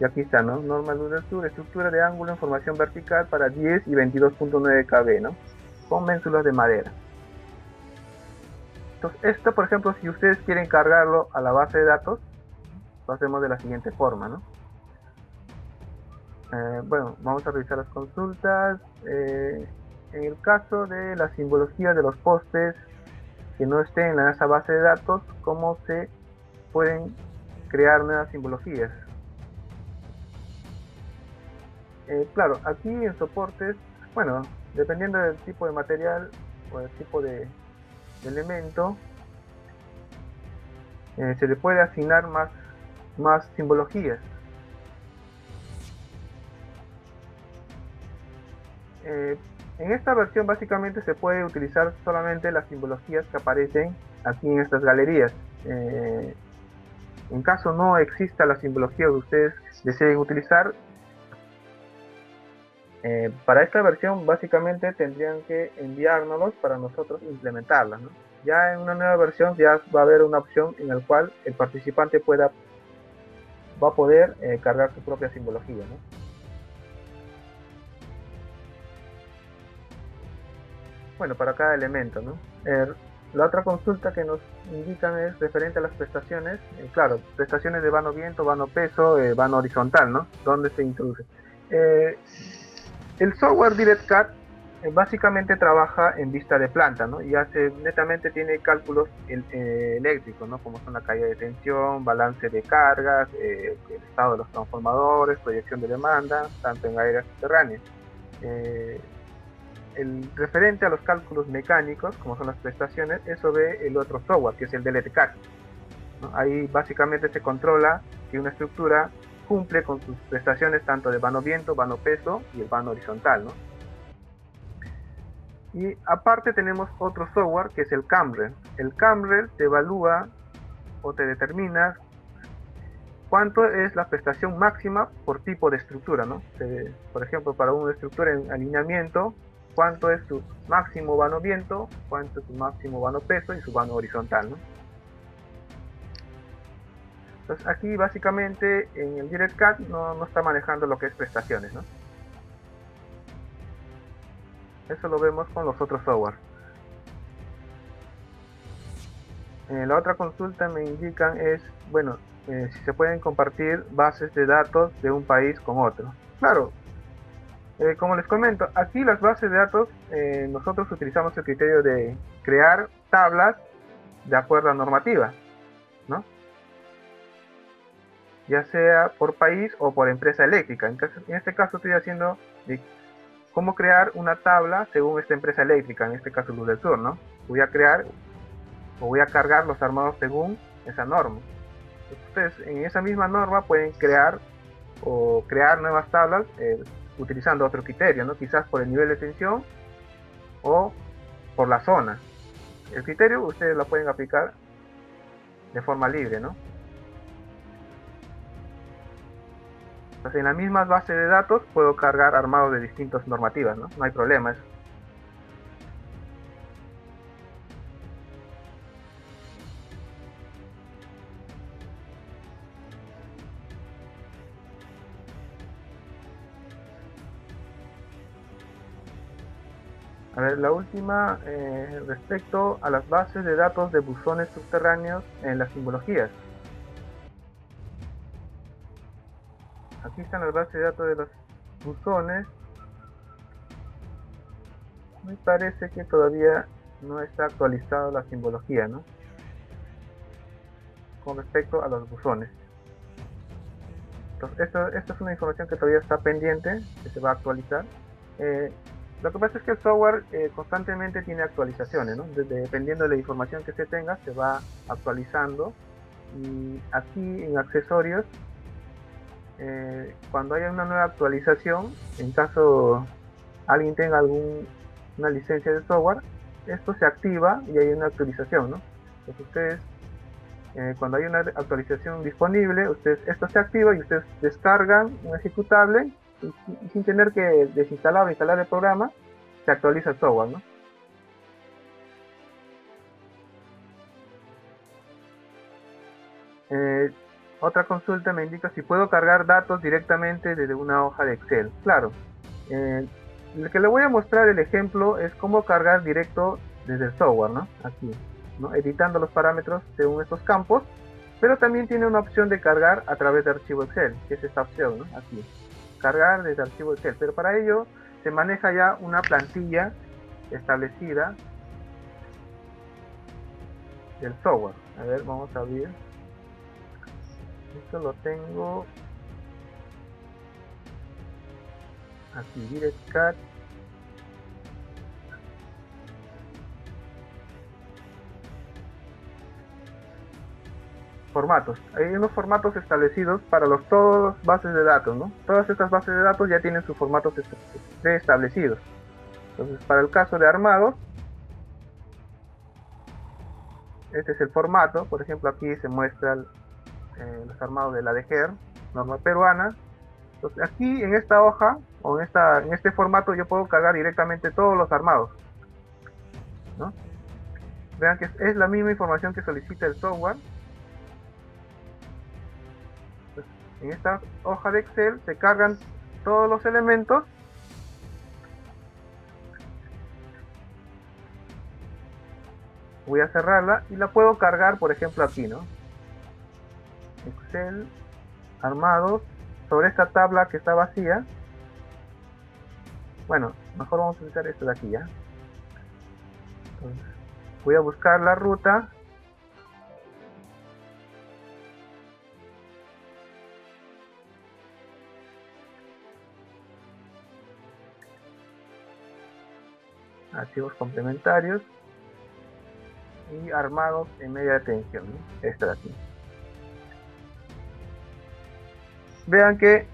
Y aquí está, ¿no? Norma Luz del Sur, estructura de ángulo en formación vertical para 10 y 22.9 kb, ¿no? Con ménsulas de madera. Entonces, esto, por ejemplo, si ustedes quieren cargarlo a la base de datos, lo hacemos de la siguiente forma, ¿no? Bueno, vamos a revisar las consultas. En el caso de la simbología de los postes que no estén en esa base de datos, ¿cómo se pueden crear nuevas simbologías? Claro, aquí en soportes, bueno, dependiendo del tipo de material o del tipo de elemento, se le puede asignar más simbologías. En esta versión básicamente se puede utilizar solamente las simbologías que aparecen aquí en estas galerías. En caso no exista la simbología que ustedes deseen utilizar, para esta versión básicamente tendrían que enviárnoslos para nosotros implementarlas, ¿no? Ya en una nueva versión ya va a haber una opción en la cual el participante va a poder cargar su propia simbología, ¿no? Bueno, para cada elemento, ¿no? La otra consulta que nos indican es referente a las prestaciones. Claro, prestaciones de vano viento, vano peso, vano horizontal, ¿no? ¿Dónde se introduce? El software DIRED-CAD básicamente trabaja en vista de planta, ¿no? Y hace, netamente tiene cálculos eléctricos, ¿no? Como son la caída de tensión, balance de cargas, el estado de los transformadores, proyección de demanda, tanto en aéreas subterráneas. El referente a los cálculos mecánicos, como son las prestaciones, eso ve el otro software, que es el DLT-CAD, ¿no? Ahí básicamente se controla que una estructura cumple con sus prestaciones tanto de vano viento, vano peso y el vano horizontal, ¿no? Y aparte tenemos otro software que es el CAMRELT. El CAMRELT te evalúa o te determina cuánto es la prestación máxima por tipo de estructura, ¿no? Por ejemplo, para una estructura en alineamiento, cuánto es su máximo vano viento, cuánto es su máximo vano peso y su vano horizontal, ¿no? Entonces aquí básicamente en el DIRED-CAD no está manejando lo que es prestaciones, ¿no? Eso lo vemos con los otros software. La otra consulta me indican es, bueno, si se pueden compartir bases de datos de un país con otro. Claro. Como les comento, aquí las bases de datos, nosotros utilizamos el criterio de crear tablas de acuerdo a normativa, ¿no? Ya sea por país o por empresa eléctrica. En este caso estoy haciendo de cómo crear una tabla según esta empresa eléctrica, en este caso Luz del Sur, ¿no? Voy a crear o voy a cargar los armados según esa norma. Entonces, ustedes en esa misma norma pueden crear nuevas tablas utilizando otro criterio, ¿no? Quizás por el nivel de tensión o por la zona. El criterio ustedes lo pueden aplicar de forma libre, ¿no? Entonces, en las mismas bases de datos puedo cargar armados de distintas normativas, ¿no? No hay problemas. A ver, la última, respecto a las bases de datos de buzones subterráneos en las simbologías. Aquí están las bases de datos de los buzones. Me parece que todavía no está actualizada la simbología, ¿no? Con respecto a los buzones. Entonces, esta es una información que todavía está pendiente, que se va a actualizar. Lo que pasa es que el software constantemente tiene actualizaciones, ¿no? Dependiendo de la información que se tenga, se va actualizando. Y aquí en accesorios, cuando haya una nueva actualización, en caso alguien tenga una licencia de software, esto se activa y hay una actualización, ¿no? Entonces ustedes, cuando hay una actualización disponible, ustedes, esto se activa y ustedes descargan un ejecutable y sin tener que desinstalar o instalar el programa, se actualiza el software, ¿no? Otra consulta me indica si puedo cargar datos directamente desde una hoja de Excel. Claro, lo que le voy a mostrar el ejemplo es cómo cargar directo desde el software, ¿no? Aquí, ¿no? Editando los parámetros según estos campos, pero también tiene una opción de cargar a través de archivo Excel, que es esta opción, ¿no? Aquí, cargar desde archivo Excel, pero para ello se maneja ya una plantilla establecida del software. A ver, vamos a abrir. Esto lo tengo aquí, DIRED-CAD. Formatos. Hay unos formatos establecidos para todas las bases de datos, ¿no? Todas estas bases de datos ya tienen sus formatos preestablecidos. Entonces, para el caso de armados, este es el formato. Por ejemplo, aquí se muestra los armados de la DEGER, norma peruana. Entonces, aquí en esta hoja o en este formato yo puedo cargar directamente todos los armados, ¿no? Vean que es la misma información que solicita el software. Entonces, en esta hoja de Excel se cargan todos los elementos . Voy a cerrarla y la puedo cargar, por ejemplo, aquí, ¿no? Excel, armados, sobre esta tabla que está vacía. Bueno, mejor vamos a utilizar esto de aquí ya. Entonces, voy a buscar la ruta. Archivos complementarios. Y armados en media tensión, ¿no? Esta de aquí. Vean que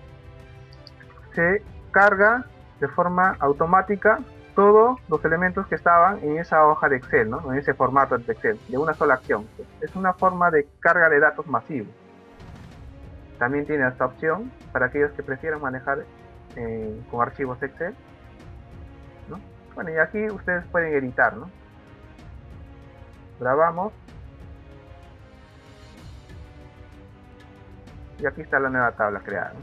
se carga de forma automática todos los elementos que estaban en esa hoja de Excel, ¿no? En ese formato de Excel, de una sola acción. Es una forma de carga de datos masivo. También tiene esta opción para aquellos que prefieran manejar con archivos Excel, ¿no? Bueno, y aquí ustedes pueden editar, ¿no? Grabamos. Y aquí está la nueva tabla creada, ¿no?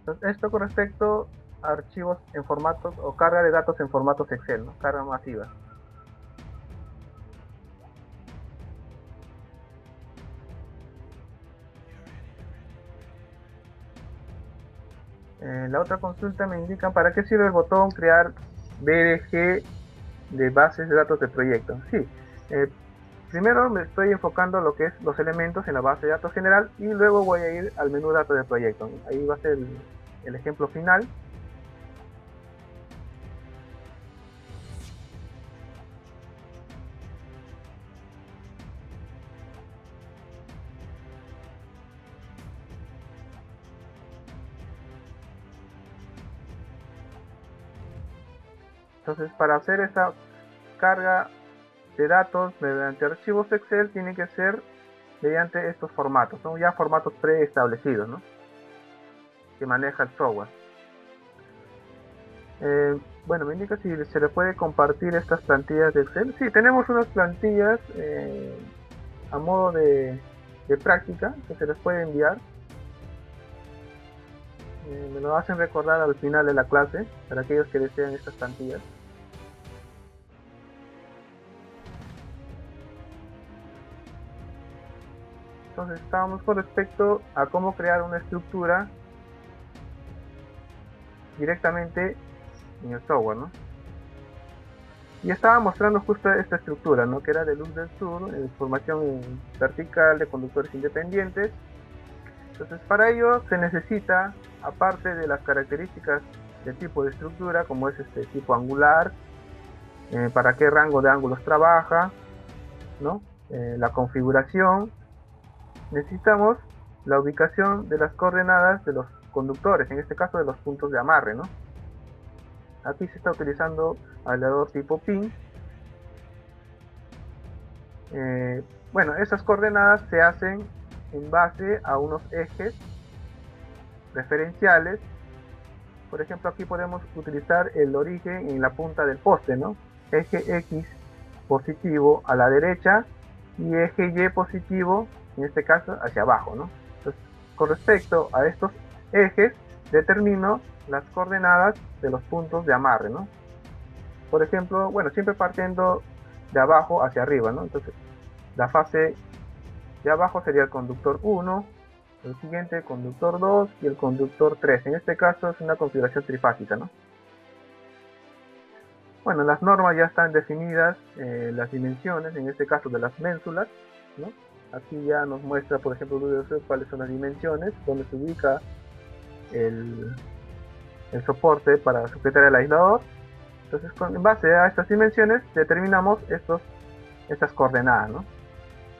Entonces, esto con respecto a archivos en formatos o carga de datos en formatos Excel, ¿no? Carga masiva. La otra consulta me indica para qué sirve el botón crear DRG de bases de datos de proyecto. Sí, primero me estoy enfocando en lo que es los elementos en la base de datos general y luego voy a ir al menú datos de proyecto. Ahí va a ser el ejemplo final. Entonces, para hacer esa carga de datos mediante archivos Excel, tiene que ser mediante estos formatos. Son ya formatos preestablecidos, ¿no? Que maneja el software. Bueno, me indica si se le puede compartir estas plantillas de Excel. Sí, tenemos unas plantillas a modo de práctica que se les puede enviar. Me lo hacen recordar al final de la clase para aquellos que desean estas plantillas. Entonces, estábamos con respecto a cómo crear una estructura directamente en el software, ¿no? Y estaba mostrando justo esta estructura, ¿no? Que era de Luz del Sur, formación vertical de conductores independientes. Entonces, para ello se necesita, aparte de las características del tipo de estructura, como es este tipo angular, para qué rango de ángulos trabaja, ¿no? La configuración, necesitamos la ubicación de las coordenadas de los conductores, en este caso de los puntos de amarre, ¿no? Aquí se está utilizando aleador tipo pin. Bueno, esas coordenadas se hacen en base a unos ejes referenciales. Por ejemplo, aquí podemos utilizar el origen en la punta del poste, ¿no? Eje X positivo a la derecha y eje Y positivo, en este caso, hacia abajo, ¿no? Entonces, con respecto a estos ejes, determino las coordenadas de los puntos de amarre, ¿no? Por ejemplo, bueno, siempre partiendo de abajo hacia arriba, ¿no? Entonces, la fase de abajo sería el conductor 1, el siguiente el conductor 2 y el conductor 3. En este caso es una configuración trifásica, ¿no? Bueno, las normas ya están definidas, las dimensiones, en este caso de las ménsulas, ¿no? Aquí ya nos muestra, por ejemplo, cuáles son las dimensiones, donde se ubica el soporte para sujetar el aislador. Entonces, en base a estas dimensiones determinamos estas coordenadas, ¿no?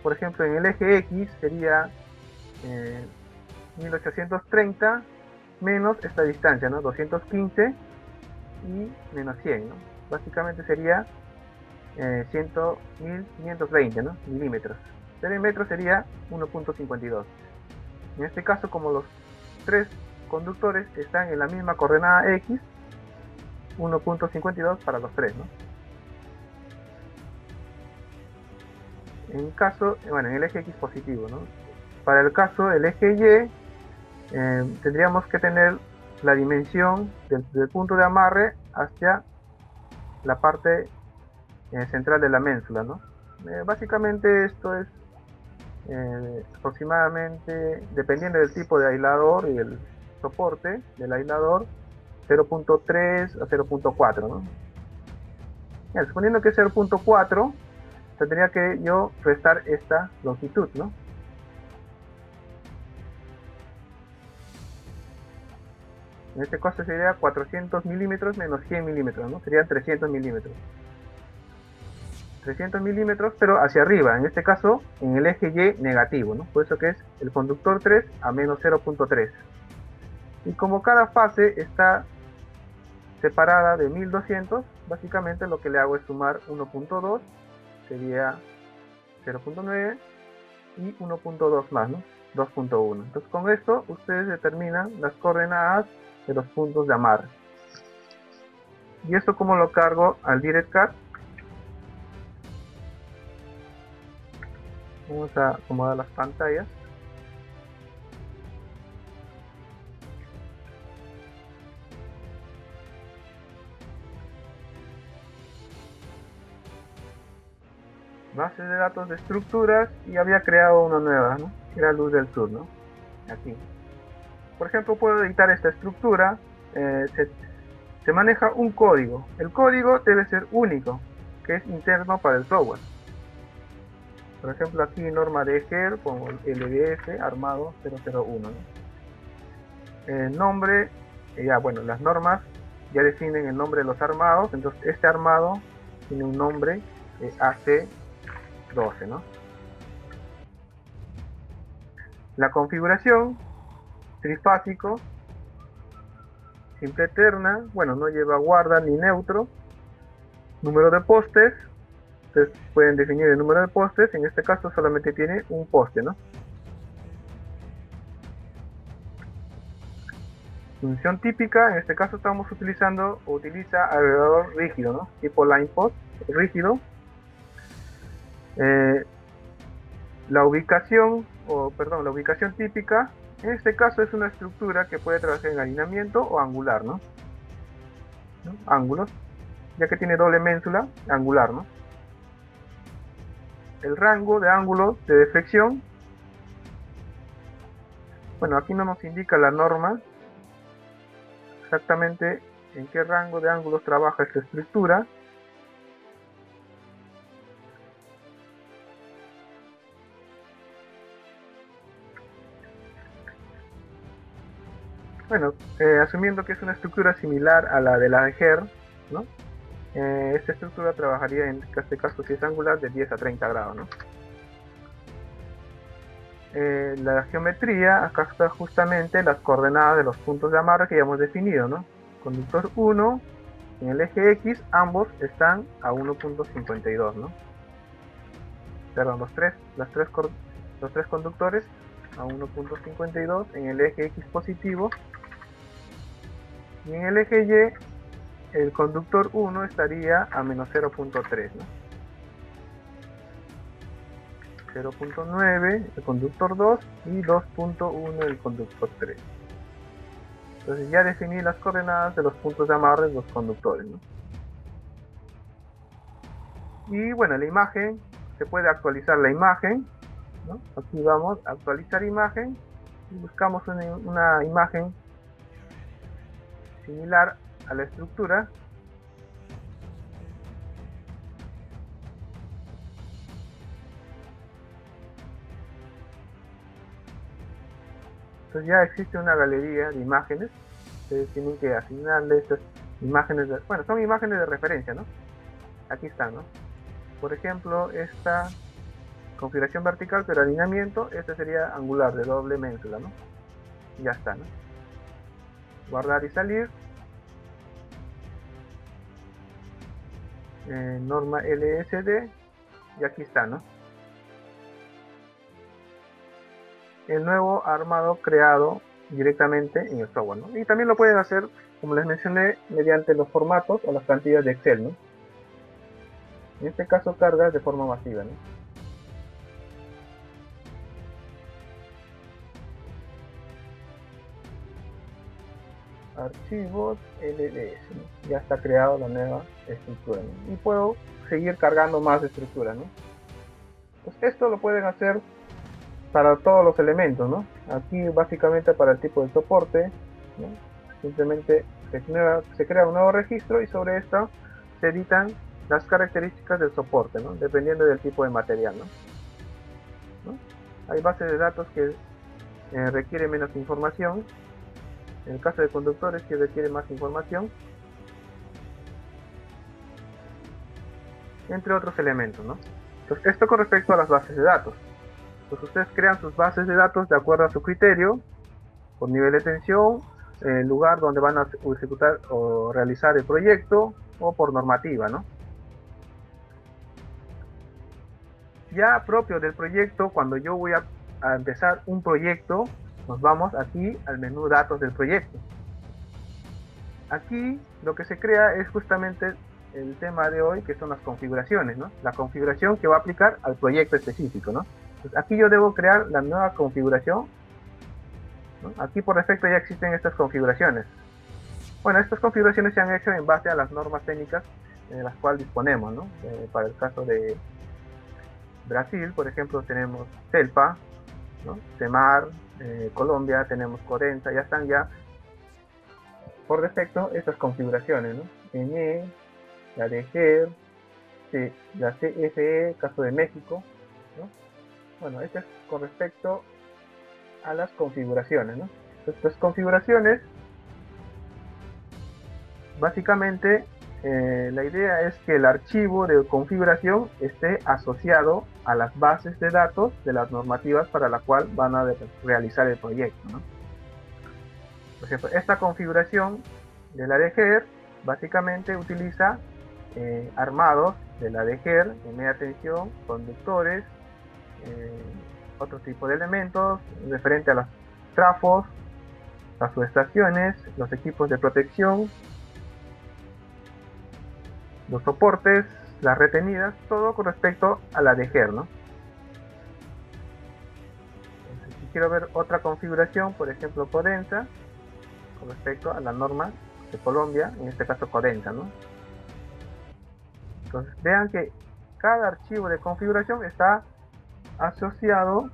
Por ejemplo, en el eje X sería 1830 menos esta distancia, ¿no? 215 y menos 100, ¿no? Básicamente sería 1520, ¿no? Milímetros. El metro sería 1.52. En este caso, como los tres conductores están en la misma coordenada X, 1.52 para los tres, ¿no? En el eje X positivo, ¿no? Para el caso del eje Y, tendríamos que tener la dimensión del punto de amarre hacia la parte central de la ménsula, ¿no? Básicamente esto es aproximadamente, dependiendo del tipo de aislador y el soporte del aislador, 0.3 a 0.4, ¿no? Bien, suponiendo que es 0.4, tendría que yo restar esta longitud, ¿no? En este caso sería 400 milímetros menos 100 milímetros, ¿no? Serían 300 milímetros. 300 milímetros, pero hacia arriba, en este caso en el eje Y negativo, ¿no? Por eso que es el conductor 3 a menos 0.3. Y como cada fase está separada de 1200, básicamente lo que le hago es sumar 1.2, sería 0.9 y 1.2 más, ¿no? 2.1. Entonces con esto ustedes determinan las coordenadas de los puntos de amarre. Y esto, como lo cargo al DIRED-CAD, vamos a acomodar las pantallas. Bases de datos de estructuras, y había creado una nueva, ¿no? Que era Luz del Sur, ¿no? Aquí. Por ejemplo, puedo editar esta estructura. Se maneja un código. El código debe ser único, que es interno para el software. Por ejemplo, aquí norma de EGER, pongo LDF armado 001, ¿no? Nombre, ya bueno, las normas ya definen el nombre de los armados, entonces este armado tiene un nombre AC12, ¿no? La configuración, trifásico, simple terna, bueno, no lleva guarda ni neutro, número de postes. Ustedes pueden definir el número de postes, en este caso solamente tiene un poste, ¿no? Función típica, en este caso estamos utilizando, utiliza agregador rígido, ¿no? Tipo line post, rígido. La ubicación típica, en este caso es una estructura que puede trabajar en alineamiento o angular, ¿no? Ángulos, ya que tiene doble ménsula, angular, ¿no? El rango de ángulo de deflexión, bueno, aquí no nos indica la norma exactamente en qué rango de ángulos trabaja esta estructura. Bueno, asumiendo que es una estructura similar a la de la EGER, ¿no? Esta estructura trabajaría en este caso, si es angular, de 10 a 30 grados, ¿no? La geometría, acá está justamente las coordenadas de los puntos de amarre que ya hemos definido, ¿no? Conductor 1, en el eje X, ambos están a 1.52, ¿no? Perdón, los tres conductores a 1.52 en el eje X positivo, y en el eje Y el conductor 1 estaría a menos 0.3, ¿no? 0.9 el conductor 2 y 2.1 el conductor 3. Entonces ya definí las coordenadas de los puntos de amarre de los conductores, ¿no? Y bueno, la imagen, se puede actualizar la imagen, ¿no? Aquí vamos a actualizar imagen y buscamos una imagen similar a la estructura. Entonces ya existe una galería de imágenes. Ustedes tienen que asignarle estas imágenes, bueno, son imágenes de referencia, ¿no? Aquí están, ¿no? Por ejemplo, esta configuración vertical, pero alineamiento, este sería angular de doble ménsula, ¿no? Y ya está, ¿no? Guardar y salir. Norma LSD. Y aquí está, ¿no? El nuevo armado creado directamente en el software, ¿no? Y también lo pueden hacer, como les mencioné, mediante los formatos o las plantillas de Excel, ¿no? En este caso cargas de forma masiva, ¿no? Archivos LDS, ¿no? Ya está creado la nueva estructura, ¿no? Y puedo seguir cargando más estructuras, ¿no? Pues esto lo pueden hacer para todos los elementos, ¿no? Aquí básicamente para el tipo de soporte, ¿no? Simplemente se crea un nuevo registro y sobre esto se editan las características del soporte, ¿no? Dependiendo del tipo de material, ¿no? Hay bases de datos que requieren menos información, en el caso de conductores que requiere más información, entre otros elementos, ¿no? Entonces, esto con respecto a las bases de datos. Pues ustedes crean sus bases de datos de acuerdo a su criterio, por nivel de tensión, el lugar donde van a ejecutar o realizar el proyecto, o por normativa, ¿no? Ya propio del proyecto, cuando yo voy a empezar un proyecto, nos vamos aquí al menú datos del proyecto. Aquí lo que se crea es justamente el tema de hoy, que son las configuraciones, ¿no? La configuración que va a aplicar al proyecto específico, ¿no? Pues aquí yo debo crear la nueva configuración, ¿no? Aquí por defecto ya existen estas configuraciones. Bueno, estas configuraciones se han hecho en base a las normas técnicas de las cuales disponemos, ¿no? Para el caso de Brasil, por ejemplo, tenemos CELPA, ¿no? CEMAR, Colombia, tenemos Codensa, ya están ya por defecto estas configuraciones, ¿no? Enel, la DIRED-CAD, la CFE, caso de México, ¿no? Bueno, esto es con respecto a las configuraciones, ¿no? Estas configuraciones, básicamente, la idea es que el archivo de configuración esté asociado a las bases de datos de las normativas para la cual van a realizar el proyecto, ¿no? Por ejemplo, esta configuración de la DIRED-CAD básicamente utiliza armados de la DIRED-CAD, de media tensión, conductores, otro tipo de elementos referente a los trafos, las subestaciones, los equipos de protección, los soportes, las retenidas, todo con respecto a la DIRED-CAD, ¿no? Entonces, si quiero ver otra configuración, por ejemplo Codensa, con respecto a la norma de Colombia, en este caso Codensa, ¿no? Entonces vean que cada archivo de configuración está asociado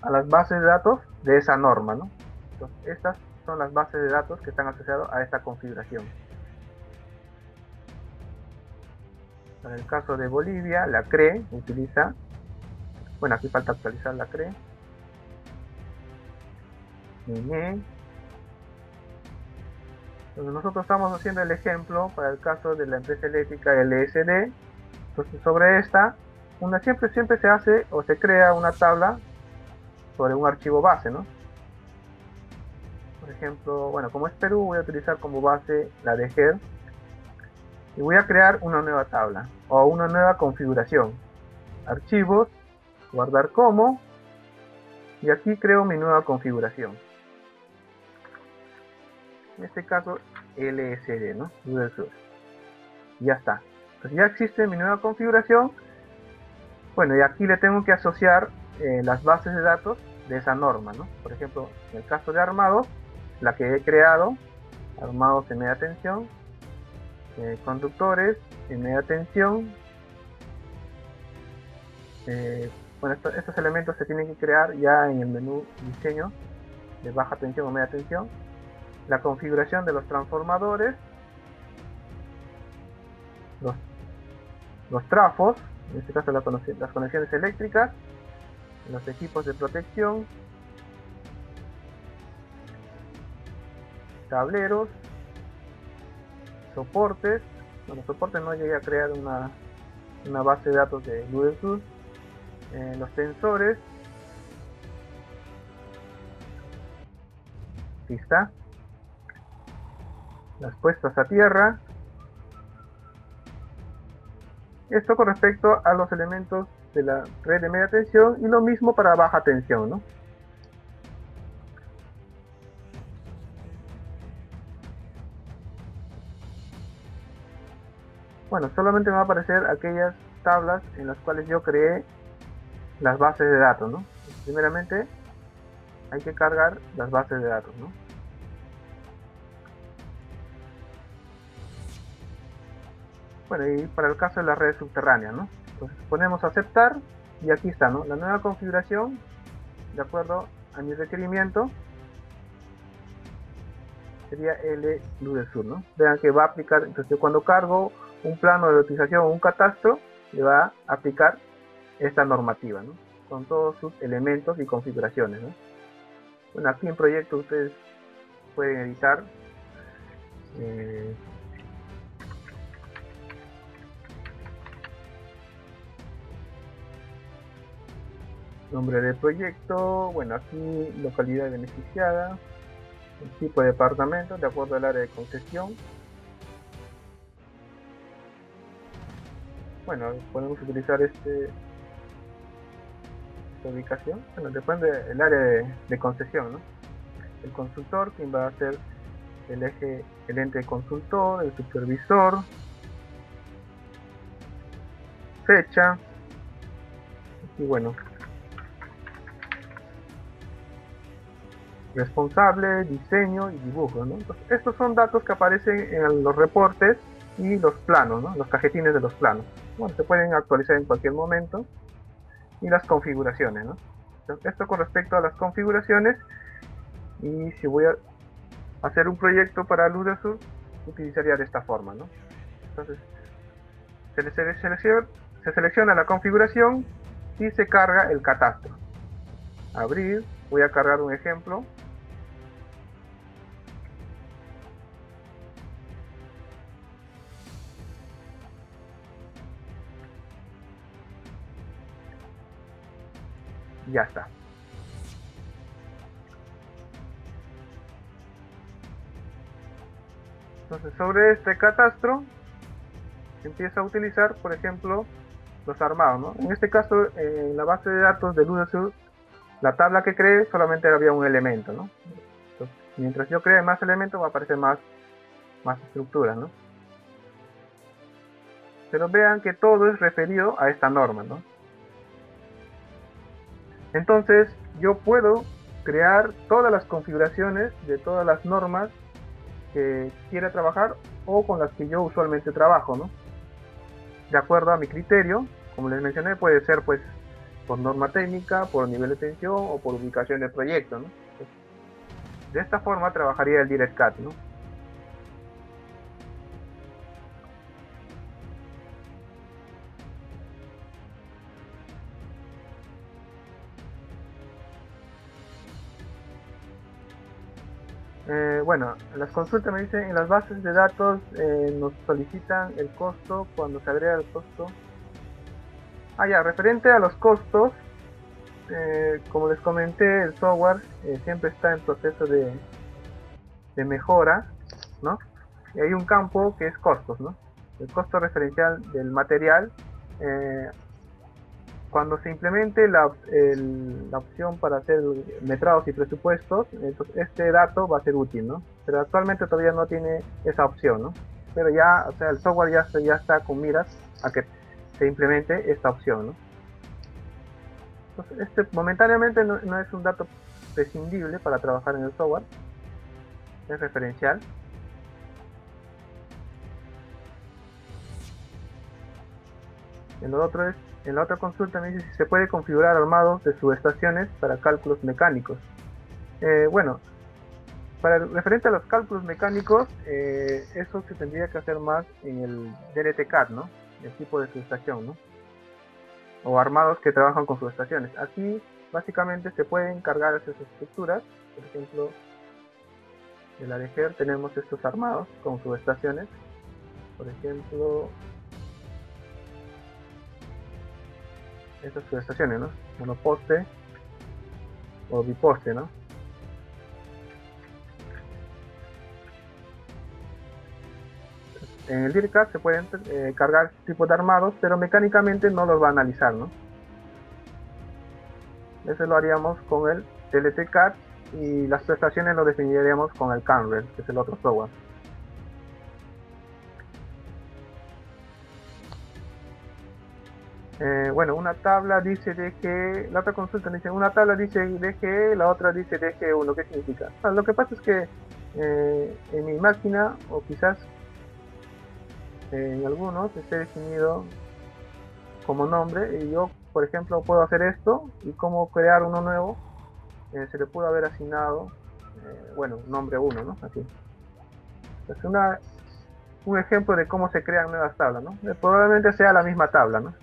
a las bases de datos de esa norma, ¿no? Entonces, estas son las bases de datos que están asociadas a esta configuración. En el caso de Bolivia, la CRE utiliza, bueno, aquí falta actualizar la CRE, Nosotros estamos haciendo el ejemplo para el caso de la empresa eléctrica LSD. Entonces, sobre esta, una siempre se hace o se crea una tabla sobre un archivo base, ¿no? Por ejemplo, bueno, como es Perú, voy a utilizar como base la de DGER y voy a crear una nueva tabla o una nueva configuración. Archivos, guardar como, y aquí creo mi nueva configuración. En este caso, LSD, ¿no? Luz del Sur. Ya está. Entonces ya existe mi nueva configuración. Bueno, y aquí le tengo que asociar las bases de datos de esa norma, ¿no? Por ejemplo, en el caso de armados, la que he creado, armados de media tensión, conductores de media tensión. Bueno, estos elementos se tienen que crear ya en el menú diseño de baja tensión o media tensión. La configuración de los transformadores, los trafos, en este caso las conexiones eléctricas, los equipos de protección, tableros, soportes. Bueno, soportes no llegué a crear una base de datos de Luz del Sur. Los sensores, aquí está, las puestas a tierra. Esto con respecto a los elementos de la red de media tensión, y lo mismo para baja tensión, ¿no? Bueno, solamente me va a aparecer aquellas tablas en las cuales yo creé las bases de datos, ¿no? Primeramente hay que cargar las bases de datos, ¿no? Bueno, y para el caso de la red subterránea, ¿no? Entonces ponemos aceptar y aquí está, ¿no? La nueva configuración de acuerdo a mi requerimiento sería L Luz del Sur, ¿no? Vean que va a aplicar, entonces yo cuando cargo un plano de utilización o un catastro, le va a aplicar esta normativa, ¿no? Con todos sus elementos y configuraciones, ¿no? Bueno, aquí en proyecto ustedes pueden editar nombre del proyecto, bueno, aquí localidad beneficiada, el tipo de departamento de acuerdo al área de concesión. Bueno, podemos utilizar esta ubicación, bueno, depende del área de concesión, ¿no? El consultor, quien va a ser el ente consultor, el supervisor, fecha, y bueno, responsable, diseño y dibujo, ¿no? Entonces, estos son datos que aparecen en los reportes y los planos, ¿no? Los cajetines de los planos. Bueno, se pueden actualizar en cualquier momento. Y las configuraciones, ¿no? Entonces, esto con respecto a las configuraciones. Y si voy a hacer un proyecto para Luz del Sur, utilizaría de esta forma, ¿no? Entonces se selecciona la configuración y se carga el catastro. Abrir. Voy a cargar un ejemplo. Ya está. Entonces, sobre este catastro empieza a utilizar, por ejemplo, los armados, ¿no? En este caso, en la base de datos de Luz del Sur, la tabla que creé solamente había un elemento, ¿no? Entonces, mientras yo cree más elementos, va a aparecer más estructuras, ¿no? Pero vean que todo es referido a esta norma, ¿no? Entonces yo puedo crear todas las configuraciones de todas las normas que quiera trabajar o con las que yo usualmente trabajo, ¿no? De acuerdo a mi criterio, como les mencioné, puede ser pues por norma técnica, por nivel de tensión o por ubicación del proyecto, ¿no? De esta forma trabajaría el DIRED-CAD, ¿no? Bueno, las consultas me dicen, en las bases de datos nos solicitan el costo, cuando se agrega el costo. Referente a los costos, como les comenté, el software siempre está en proceso de mejora, ¿no? Y hay un campo que es costos, ¿no? El costo referencial del material. Cuando se implemente la opción para hacer metrados y presupuestos, entonces este dato va a ser útil, ¿no? Pero actualmente todavía no tiene esa opción, ¿no? Pero ya, o sea, el software ya está con miras a que se implemente esta opción, ¿no? Entonces, momentáneamente no es un dato prescindible para trabajar en el software, es referencial. En lo otro es, en la otra consulta me dice si se puede configurar armados de subestaciones para cálculos mecánicos. Bueno, referente a los cálculos mecánicos, eso se tendría que hacer más en el DLT-CAD, ¿no? El tipo de subestación, ¿no? O armados que trabajan con subestaciones. Aquí básicamente se pueden cargar esas estructuras. Por ejemplo, en la DGER tenemos estos armados con subestaciones. Por ejemplo, estas subestaciones, ¿no? Monoposte o biposte, ¿no? En el DIRED-CAD se pueden cargar tipos de armados, pero mecánicamente no los va a analizar, ¿no? Eso lo haríamos con el DLT-CAD y las prestaciones lo definiríamos con el CAMRELT, que es el otro software. Bueno, una tabla dice DG, la otra consulta dice una tabla dice DG, la otra dice DG1, ¿qué significa? Lo que pasa es que en mi máquina, o quizás en algunos, esté definido como nombre, y yo, por ejemplo, puedo hacer esto, y como crear uno nuevo, se le pudo haber asignado, bueno, nombre 1, ¿no? Así. Entonces, un ejemplo de cómo se crean nuevas tablas, ¿no? Probablemente sea la misma tabla, ¿no?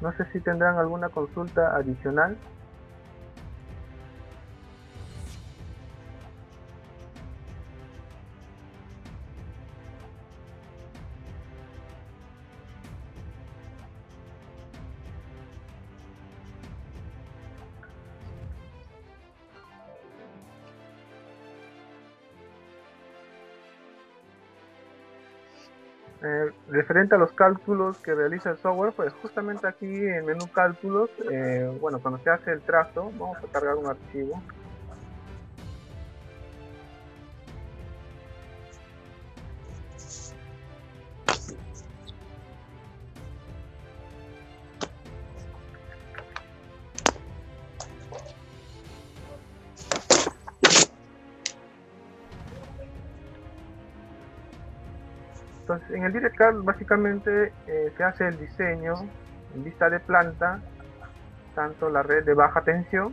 No sé si tendrán alguna consulta adicional. Referente a los cálculos que realiza el software, pues justamente aquí en el menú cálculos, bueno, cuando se hace el trazo, vamos a cargar un archivo. Entonces, en el DIRED-CAD básicamente se hace el diseño en vista de planta, tanto la red de baja tensión,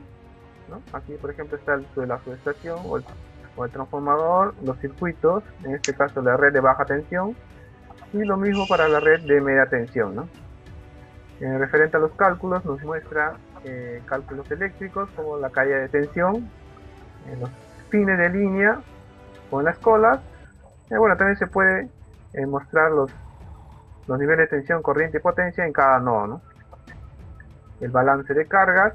¿no? Aquí por ejemplo está el de la subestación o el transformador, los circuitos, en este caso la red de baja tensión, y lo mismo para la red de media tensión, ¿no? Referente a los cálculos, nos muestra cálculos eléctricos como la caída de tensión, los fines de línea con las colas, bueno, también se puede mostrar los niveles de tensión, corriente y potencia en cada nodo, ¿no? El balance de cargas,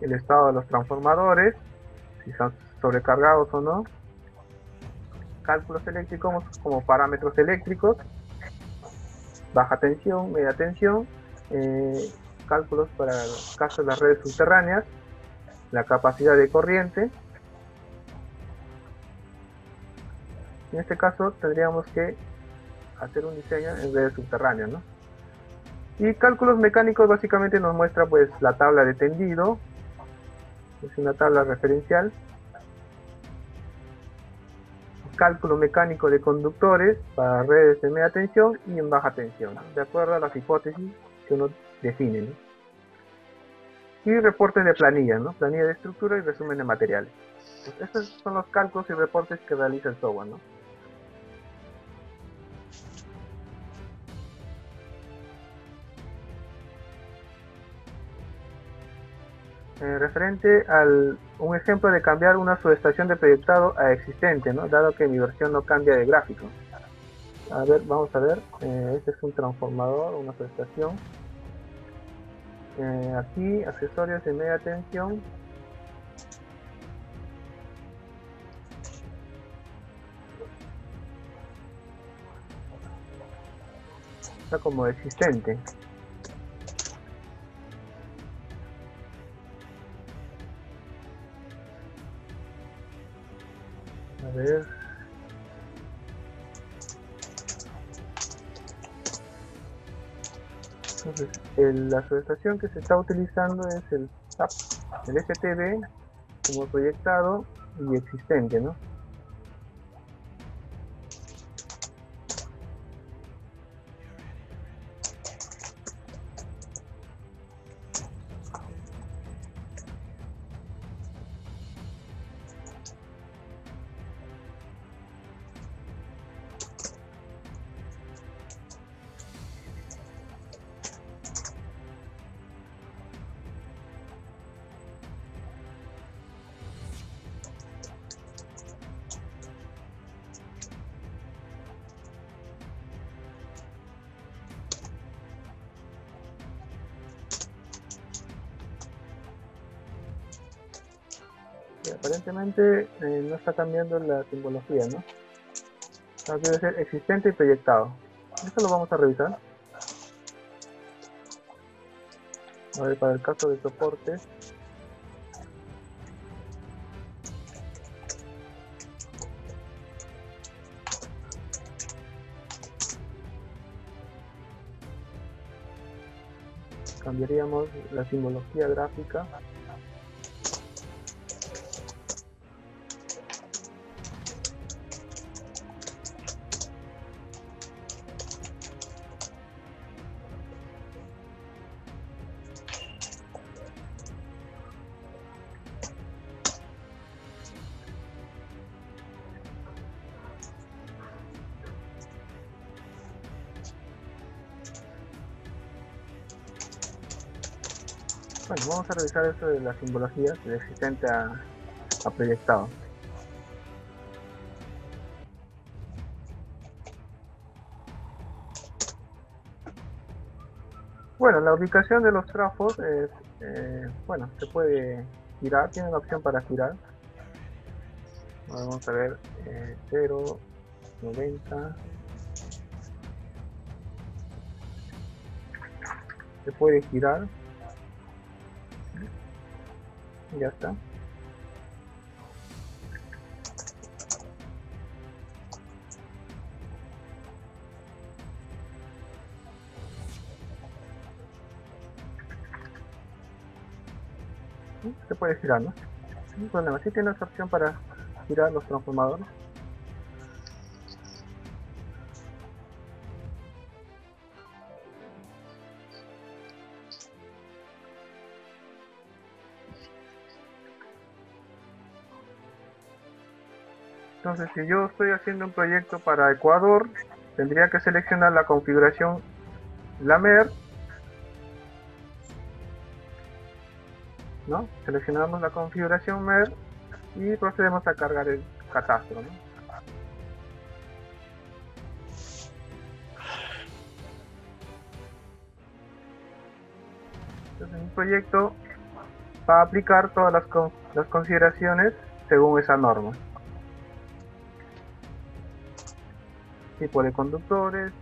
el estado de los transformadores, si están sobrecargados o no, cálculos eléctricos como parámetros eléctricos, baja tensión, media tensión, cálculos para el caso de las redes subterráneas, la capacidad de corriente. En este caso tendríamos que hacer un diseño en redes subterráneas, ¿no? Y cálculos mecánicos básicamente nos muestra pues la tabla de tendido, es una tabla referencial, cálculo mecánico de conductores para redes de media tensión y en baja tensión, de acuerdo a las hipótesis que uno define, ¿no? Y reportes de planillas, ¿no? Planilla de estructura y resumen de materiales. Estos son los cálculos y reportes que realiza el software, ¿no? Referente al un ejemplo de cambiar una subestación de proyectado a existente, ¿no? Dado que mi versión no cambia de gráfico. A ver, vamos a ver. Este es un transformador, una subestación. Aquí, accesorios de media tensión. Está como existente. A ver. Entonces, la subestación que se está utilizando es el SAP, el FTB como proyectado y existente, ¿no? Aparentemente no está cambiando la simbología, ¿no? Ahora debe ser existente y proyectado. Eso lo vamos a revisar. A ver, para el caso de soportes. Cambiaríamos la simbología gráfica. Bueno, vamos a revisar eso de la simbología de existente a proyectado. Bueno, la ubicación de los trafos es, bueno, se puede girar, tiene una opción para girar. Ahora vamos a ver 0, 90. Se puede girar. Ya está. ¿Sí? Se puede girar, ¿no? Sin problema. Sí tiene esa opción para girar los transformadores. Entonces, si yo estoy haciendo un proyecto para Ecuador, tendría que seleccionar la configuración, la MER, ¿no? Seleccionamos la configuración MER y procedemos a cargar el catastro, ¿no? Entonces, un proyecto va a aplicar todas las consideraciones según esa norma. Tipo de conductores,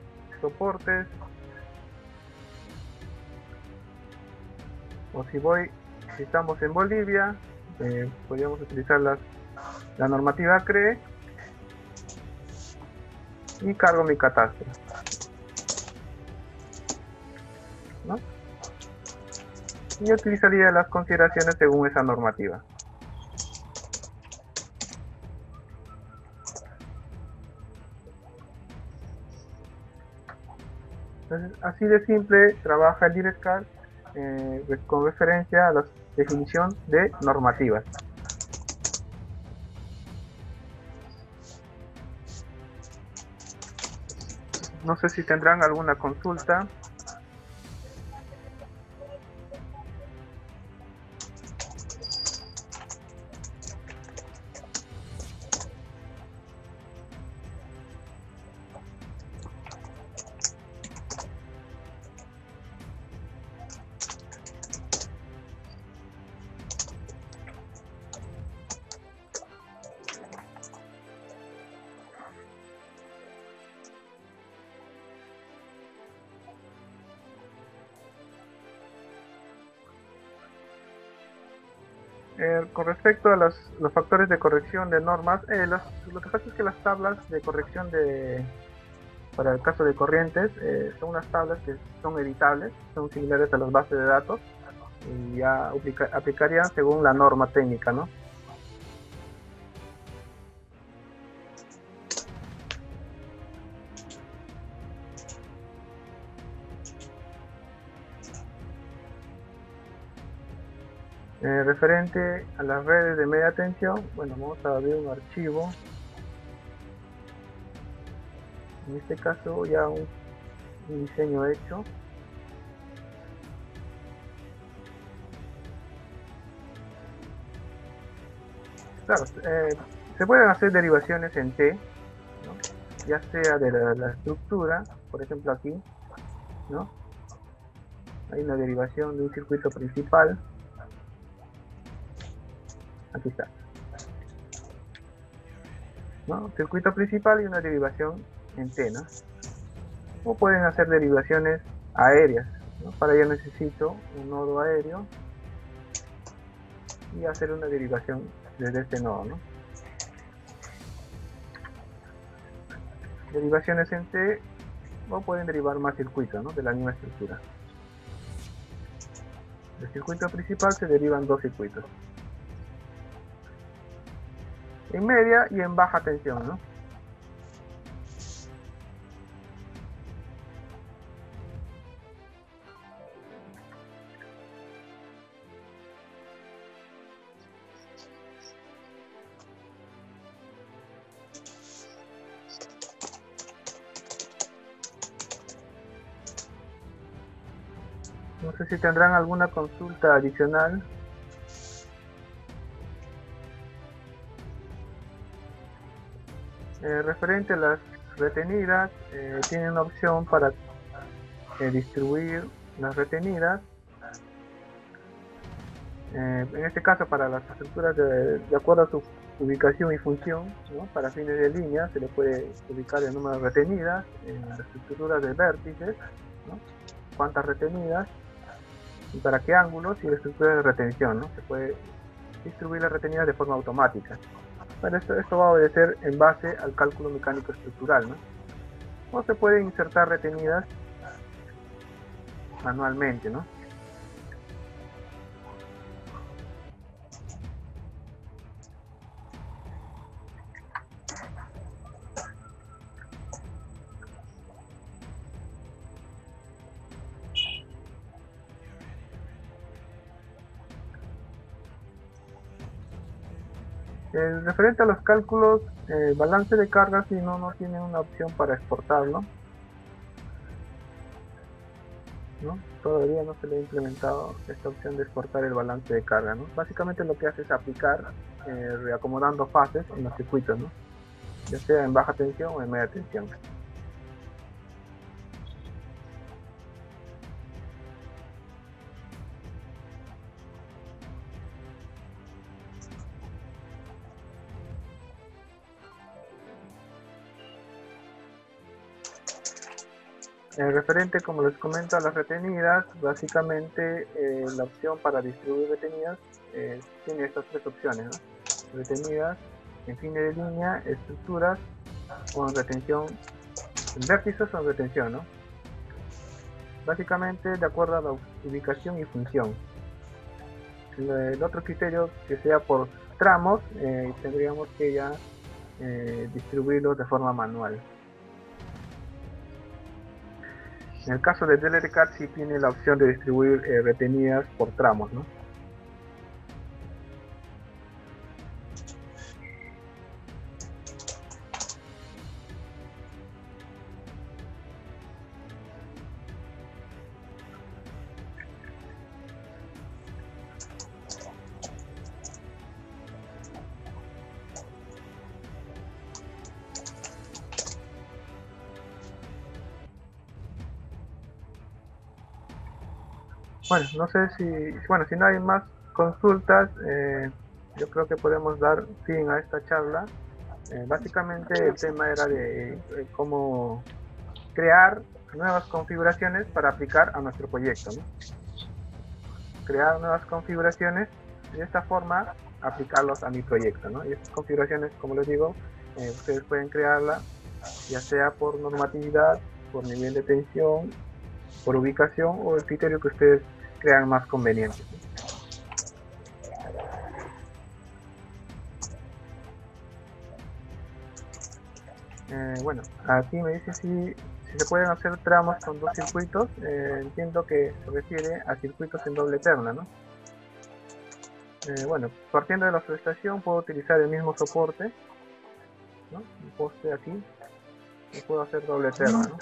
soportes, o si estamos en Bolivia, podríamos utilizar la normativa CRE y cargo mi catastro, ¿no? Y utilizaría las consideraciones según esa normativa. Entonces, así de simple trabaja el DIRED-CAD con referencia a la definición de normativas. No sé si tendrán alguna consulta. Con respecto a los factores de corrección de normas, lo que pasa es que las tablas de corrección para el caso de corrientes son unas tablas que son editables, son similares a las bases de datos y ya aplicarían según la norma técnica, ¿no? Referente a las redes de media tensión, bueno, vamos a abrir un archivo. En este caso ya un diseño hecho. Claro, se pueden hacer derivaciones en T, ¿no? Ya sea de la estructura, por ejemplo aquí, ¿no? Hay una derivación de un circuito principal. Aquí está, ¿no? Circuito principal y una derivación en T, ¿no? O pueden hacer derivaciones aéreas, ¿no? Para ello necesito un nodo aéreo y hacer una derivación desde este nodo, ¿no? Derivaciones en T, o pueden derivar más circuitos, ¿no? De la misma estructura. Del circuito principal se derivan dos circuitos. En media y en baja tensión, ¿no? No sé si tendrán alguna consulta adicional. Referente a las retenidas, tienen una opción para distribuir las retenidas. En este caso, para las estructuras de acuerdo a su ubicación y función, ¿no? Para fines de línea se le puede ubicar el número de retenidas, las estructuras de vértices, ¿no? Cuántas retenidas y para qué ángulos, y la estructura de retención, ¿no? Se puede distribuir las retenidas de forma automática. Pero esto va a obedecer en base al cálculo mecánico estructural, ¿no? O se pueden insertar retenidas manualmente, ¿no? Referente a los cálculos, balance de cargas, si no tienen una opción para exportarlo, ¿no? Todavía no se le ha implementado esta opción de exportar el balance de carga, ¿no? Básicamente lo que hace es aplicar reacomodando fases en los circuitos, ¿no? Ya sea en baja tensión o en media tensión. Referente, como les comento, a las retenidas, básicamente la opción para distribuir retenidas tiene estas tres opciones, ¿no? Retenidas en fines de línea, estructuras o en retención, en vértices o en retención, ¿no? Básicamente de acuerdo a la ubicación y función. El otro criterio, que sea por tramos, tendríamos que ya distribuirlos de forma manual. En el caso de DLT-CAD sí tiene la opción de distribuir retenidas por tramos, ¿no? Bueno, no sé si, si no hay más consultas, yo creo que podemos dar fin a esta charla. Básicamente el tema era de cómo crear nuevas configuraciones para aplicar a nuestro proyecto, ¿no? Crear nuevas configuraciones y de esta forma aplicarlos a mi proyecto, ¿no? Y estas configuraciones, como les digo, ustedes pueden crearla ya sea por normatividad, por nivel de tensión, por ubicación o el criterio que ustedes crean más conveniente. Bueno, aquí me dice si se pueden hacer tramos con dos circuitos. Entiendo que se refiere a circuitos en doble terna, ¿no? Bueno, partiendo de la subestación puedo utilizar el mismo soporte, ¿no? Un poste aquí, y puedo hacer doble terna, ¿no?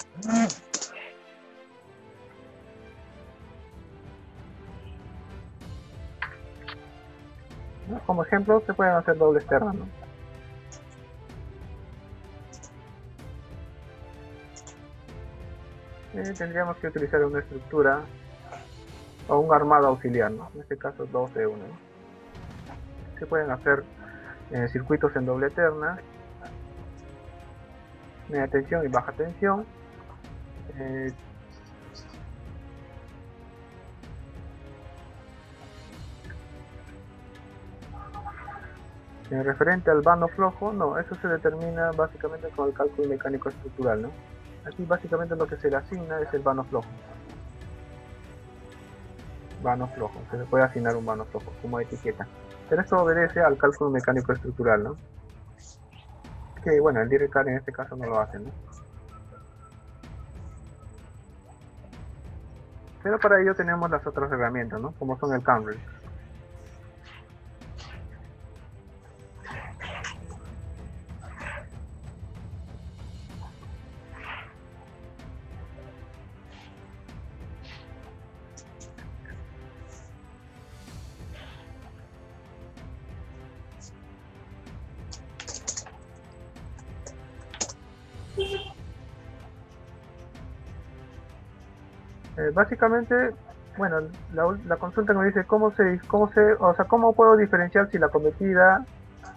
Como ejemplo, se pueden hacer dobles ternas, ¿no? Tendríamos que utilizar una estructura o un armado auxiliar, ¿no? En este caso, 2 de 1. Se pueden hacer circuitos en doble terna, media tensión y baja tensión. Referente al bando flojo, no, eso se determina básicamente con el cálculo mecánico estructural, ¿no? Aquí básicamente lo que se le asigna es el vano flojo. Vano flojo, se le puede asignar un vano flojo como etiqueta. Pero esto obedece al cálculo mecánico estructural, ¿no? Que bueno, el DIRED-CAD en este caso no lo hace, ¿no? Pero para ello tenemos las otras herramientas, ¿no? Como son el CAMRELT. Básicamente, bueno, la consulta que me dice cómo puedo diferenciar si la convertida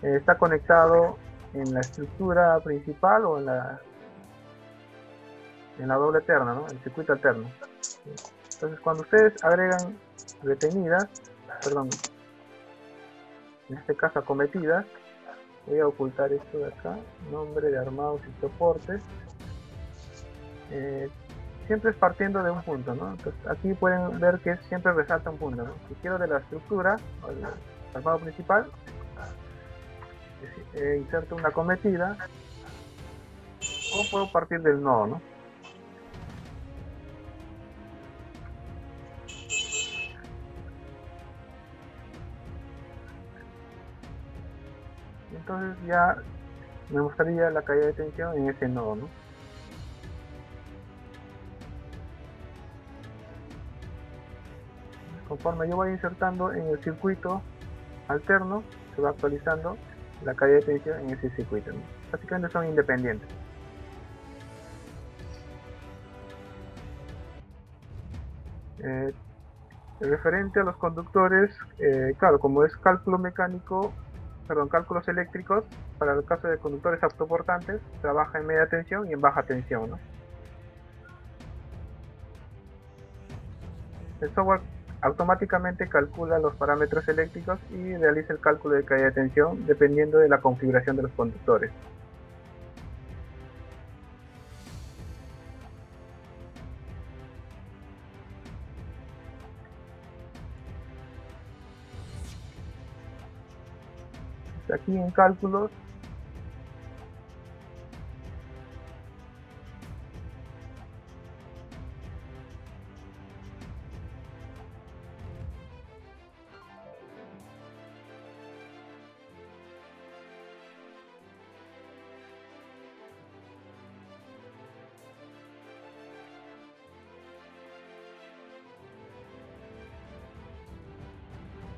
está conectado en la estructura principal o en la doble terna, ¿no? El circuito alterno. Entonces, cuando ustedes agregan retenidas, perdón, en este caso acometidas, voy a ocultar esto de acá, nombre de armados y soportes. Siempre es partiendo de un punto, ¿no? Entonces, aquí pueden ver que siempre resalta un punto, ¿no? Si quiero de la estructura, o el armado principal, inserto una acometida, o puedo partir del nodo, ¿no? Entonces ya me mostraría la caída de tensión en ese nodo, ¿no? Conforme yo voy insertando en el circuito alterno, se va actualizando la caída de tensión en ese circuito, ¿no? Básicamente son independientes. Referente a los conductores, claro, como es cálculo mecánico, perdón, cálculos eléctricos, para el caso de conductores autoportantes, trabaja en media tensión y en baja tensión, ¿no? El software automáticamente calcula los parámetros eléctricos y realiza el cálculo de caída de tensión dependiendo de la configuración de los conductores. Aquí en cálculos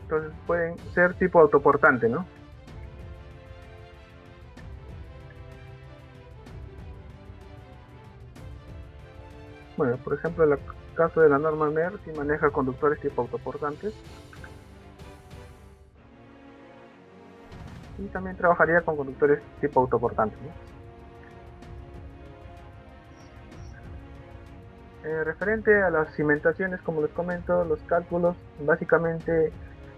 entonces pueden ser tipo autoportante, ¿no? Bueno, por ejemplo, caso de la norma MER, si maneja conductores tipo autoportantes. Y también trabajaría con conductores tipo autoportantes, ¿no? Referente a las cimentaciones, como les comento, los cálculos básicamente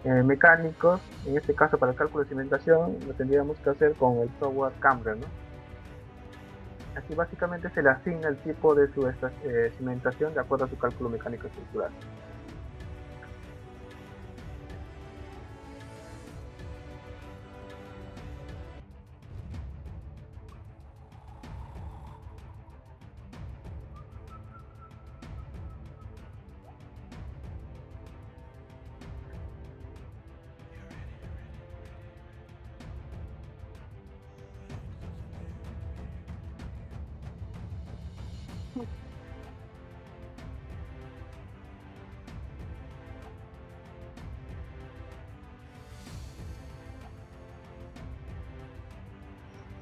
mecánicos, en este caso para el cálculo de cimentación lo tendríamos que hacer con el software CAMRELT, ¿no? Aquí básicamente se le asigna el tipo de su cimentación de acuerdo a su cálculo mecánico estructural.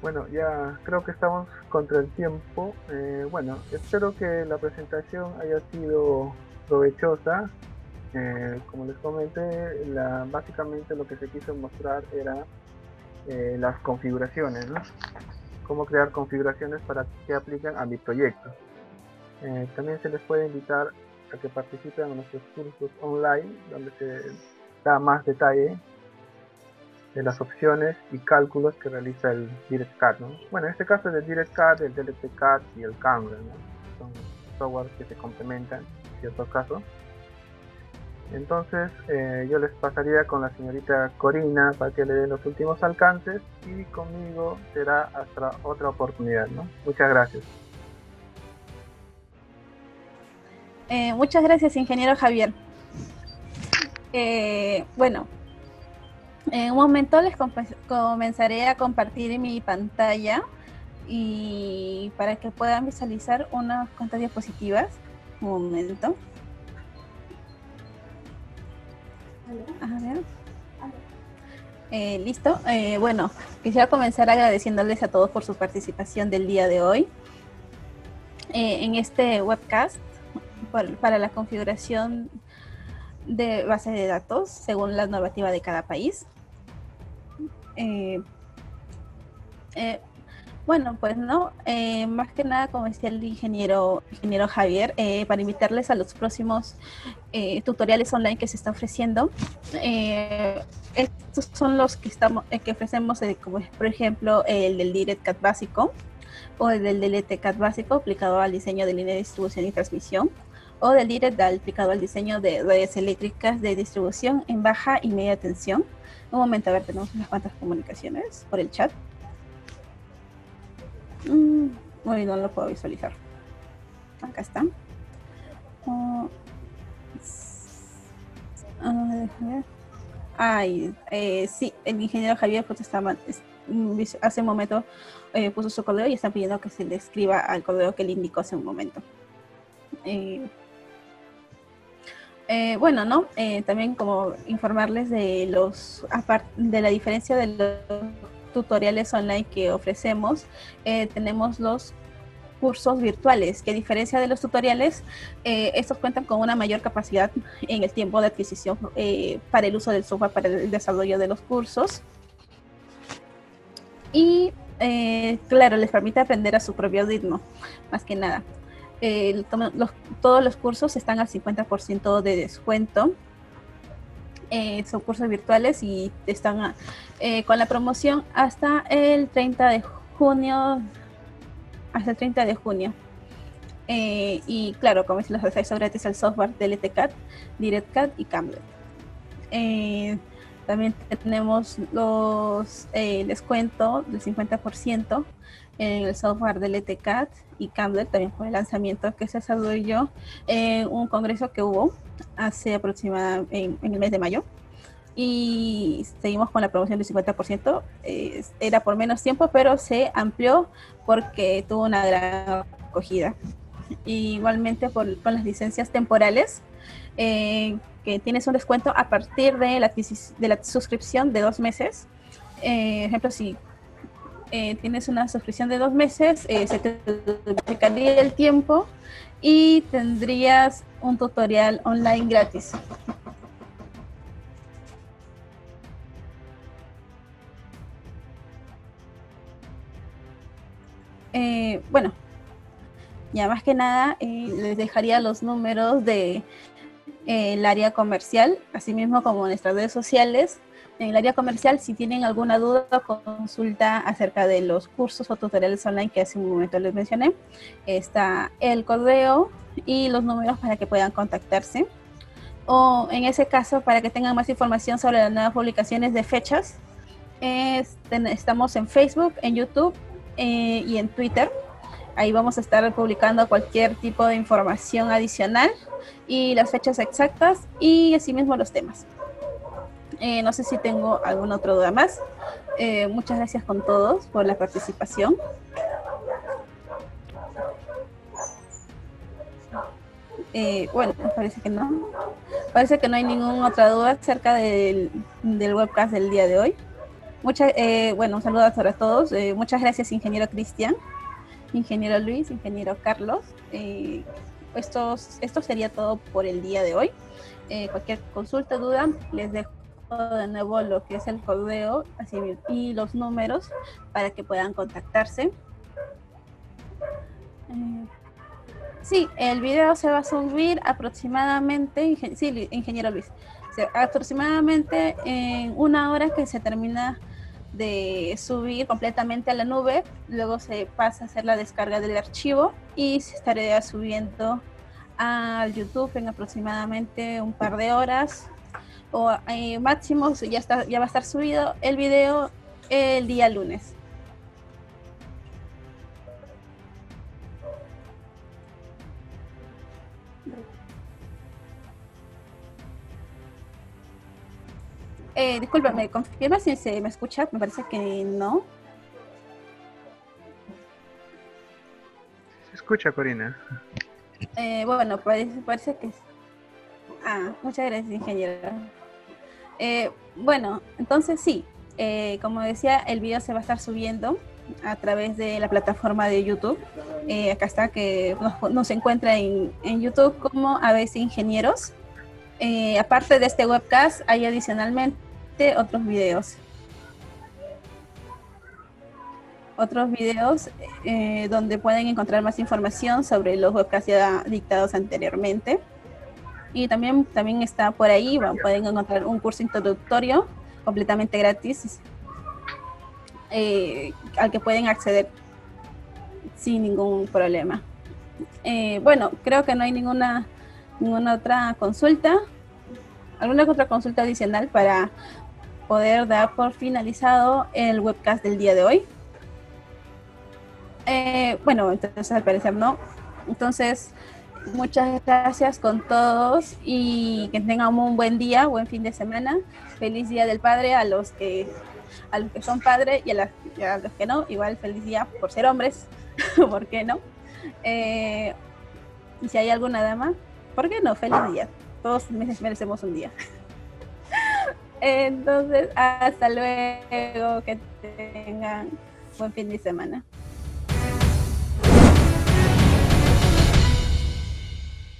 Bueno, ya creo que estamos contra el tiempo. Bueno, espero que la presentación haya sido provechosa. Como les comenté, básicamente lo que se quiso mostrar era las configuraciones, ¿no? Cómo crear configuraciones para que apliquen a mi proyecto. También se les puede invitar a que participen en nuestros cursos online, donde se da más detalle de las opciones y cálculos que realiza el DIRED-CAD, ¿no? Bueno, en este caso es el DIRED-CAD, el DLT-CAD y el CAMRELT, ¿no? Son software que se complementan en ciertos casos. Entonces yo les pasaría con la señorita Corina para que le den los últimos alcances, y conmigo será hasta otra oportunidad, ¿no? Muchas gracias. Muchas gracias, ingeniero Javier. Bueno, en un momento les comenzaré a compartir mi pantalla y para que puedan visualizar unas cuantas diapositivas. Un momento. A ver. Listo. Bueno, quisiera comenzar agradeciéndoles a todos por su participación del día de hoy en este webcast para la configuración de base de datos según la normativa de cada país. Bueno, pues no, más que nada, como decía el ingeniero Javier, para invitarles a los próximos tutoriales online que se está ofreciendo. Estos son los que ofrecemos, como por ejemplo el del DIRED-CAD básico o el del DLT-CAD básico aplicado al diseño de línea de distribución y transmisión, o del DIRED aplicado al diseño de redes eléctricas de distribución en baja y media tensión. Un momento, a ver, tenemos unas cuantas comunicaciones por el chat. Uy, no lo puedo visualizar. Acá está. Sí, el ingeniero Javier hace un momento puso su correo y están pidiendo que se le escriba al correo que le indicó hace un momento. Bueno, ¿no? También como informarles de la diferencia de los tutoriales online que ofrecemos. Tenemos los cursos virtuales, que a diferencia de los tutoriales, estos cuentan con una mayor capacidad en el tiempo de adquisición para el uso del software, para el desarrollo de los cursos. Y claro, les permite aprender a su propio ritmo, más que nada. Todos los cursos están al 50% de descuento. Son cursos virtuales y están con la promoción hasta el 30 de junio. Y claro, como es los accesos gratis al software DLT-CAD, DIRED-CAD y CAMRELT. También tenemos los descuento del 50% en el software DLT-CAD y CAMRELT, también por el lanzamiento que se desarrolló en un congreso que hubo hace aproximadamente en el mes de mayo, y seguimos con la promoción del 50%. Era por menos tiempo, pero se amplió porque tuvo una gran acogida. Y igualmente con las licencias temporales, que tienes un descuento a partir de la suscripción de 2 meses. Ejemplo, si tienes una suscripción de 2 meses, se te duplicaría el tiempo y tendrías un tutorial online gratis. Bueno, ya más que nada les dejaría los números de el área comercial, así mismo como nuestras redes sociales. En el área comercial, si tienen alguna duda o consulta acerca de los cursos o tutoriales online que hace un momento les mencioné, está el correo y los números para que puedan contactarse. O en ese caso, para que tengan más información sobre las nuevas publicaciones de fechas, estamos en Facebook, en YouTube y en Twitter. Ahí vamos a estar publicando cualquier tipo de información adicional y las fechas exactas y asimismo los temas. No sé si tengo alguna otra duda más. Muchas gracias con todos por la participación. Bueno, parece que no hay ninguna otra duda acerca del webcast del día de hoy. Bueno, un saludo para todos. Muchas gracias, ingeniero Cristian, ingeniero Luis, ingeniero Carlos. Esto sería todo por el día de hoy. Cualquier consulta, duda, les dejo de nuevo lo que es el correo y los números para que puedan contactarse. Sí, el video se va a subir aproximadamente, sí, ingeniero Luis, aproximadamente en una hora que se termina de subir completamente a la nube, luego se pasa a hacer la descarga del archivo y se estaría subiendo al YouTube en aproximadamente un par de horas o máximo ya va a estar subido el video el día lunes. Discúlpame, ¿confirma si se me escucha? Me parece que no. Se escucha, Corina. Bueno, parece que... muchas gracias, ingeniero. Bueno, entonces sí, como decía, el video se va a estar subiendo a través de la plataforma de YouTube. Acá está, que nos encuentra en YouTube como ABC Ingenieros. Aparte de este webcast, hay adicionalmente otros videos. Donde pueden encontrar más información sobre los webcasts ya dictados anteriormente. Y también está por ahí, pueden encontrar un curso introductorio completamente gratis al que pueden acceder sin ningún problema. Bueno, creo que no hay ninguna otra consulta. ¿Alguna otra consulta adicional para poder dar por finalizado el webcast del día de hoy? Bueno, entonces al parecer no. Entonces, muchas gracias con todos y que tengan un buen día, buen fin de semana. Feliz Día del Padre a los que son padres y a los que no. Igual feliz día por ser hombres, ¿por qué no? Y si hay alguna dama, ¿por qué no? Feliz día. Todos merecemos un día. Entonces, hasta luego. Que tengan buen fin de semana.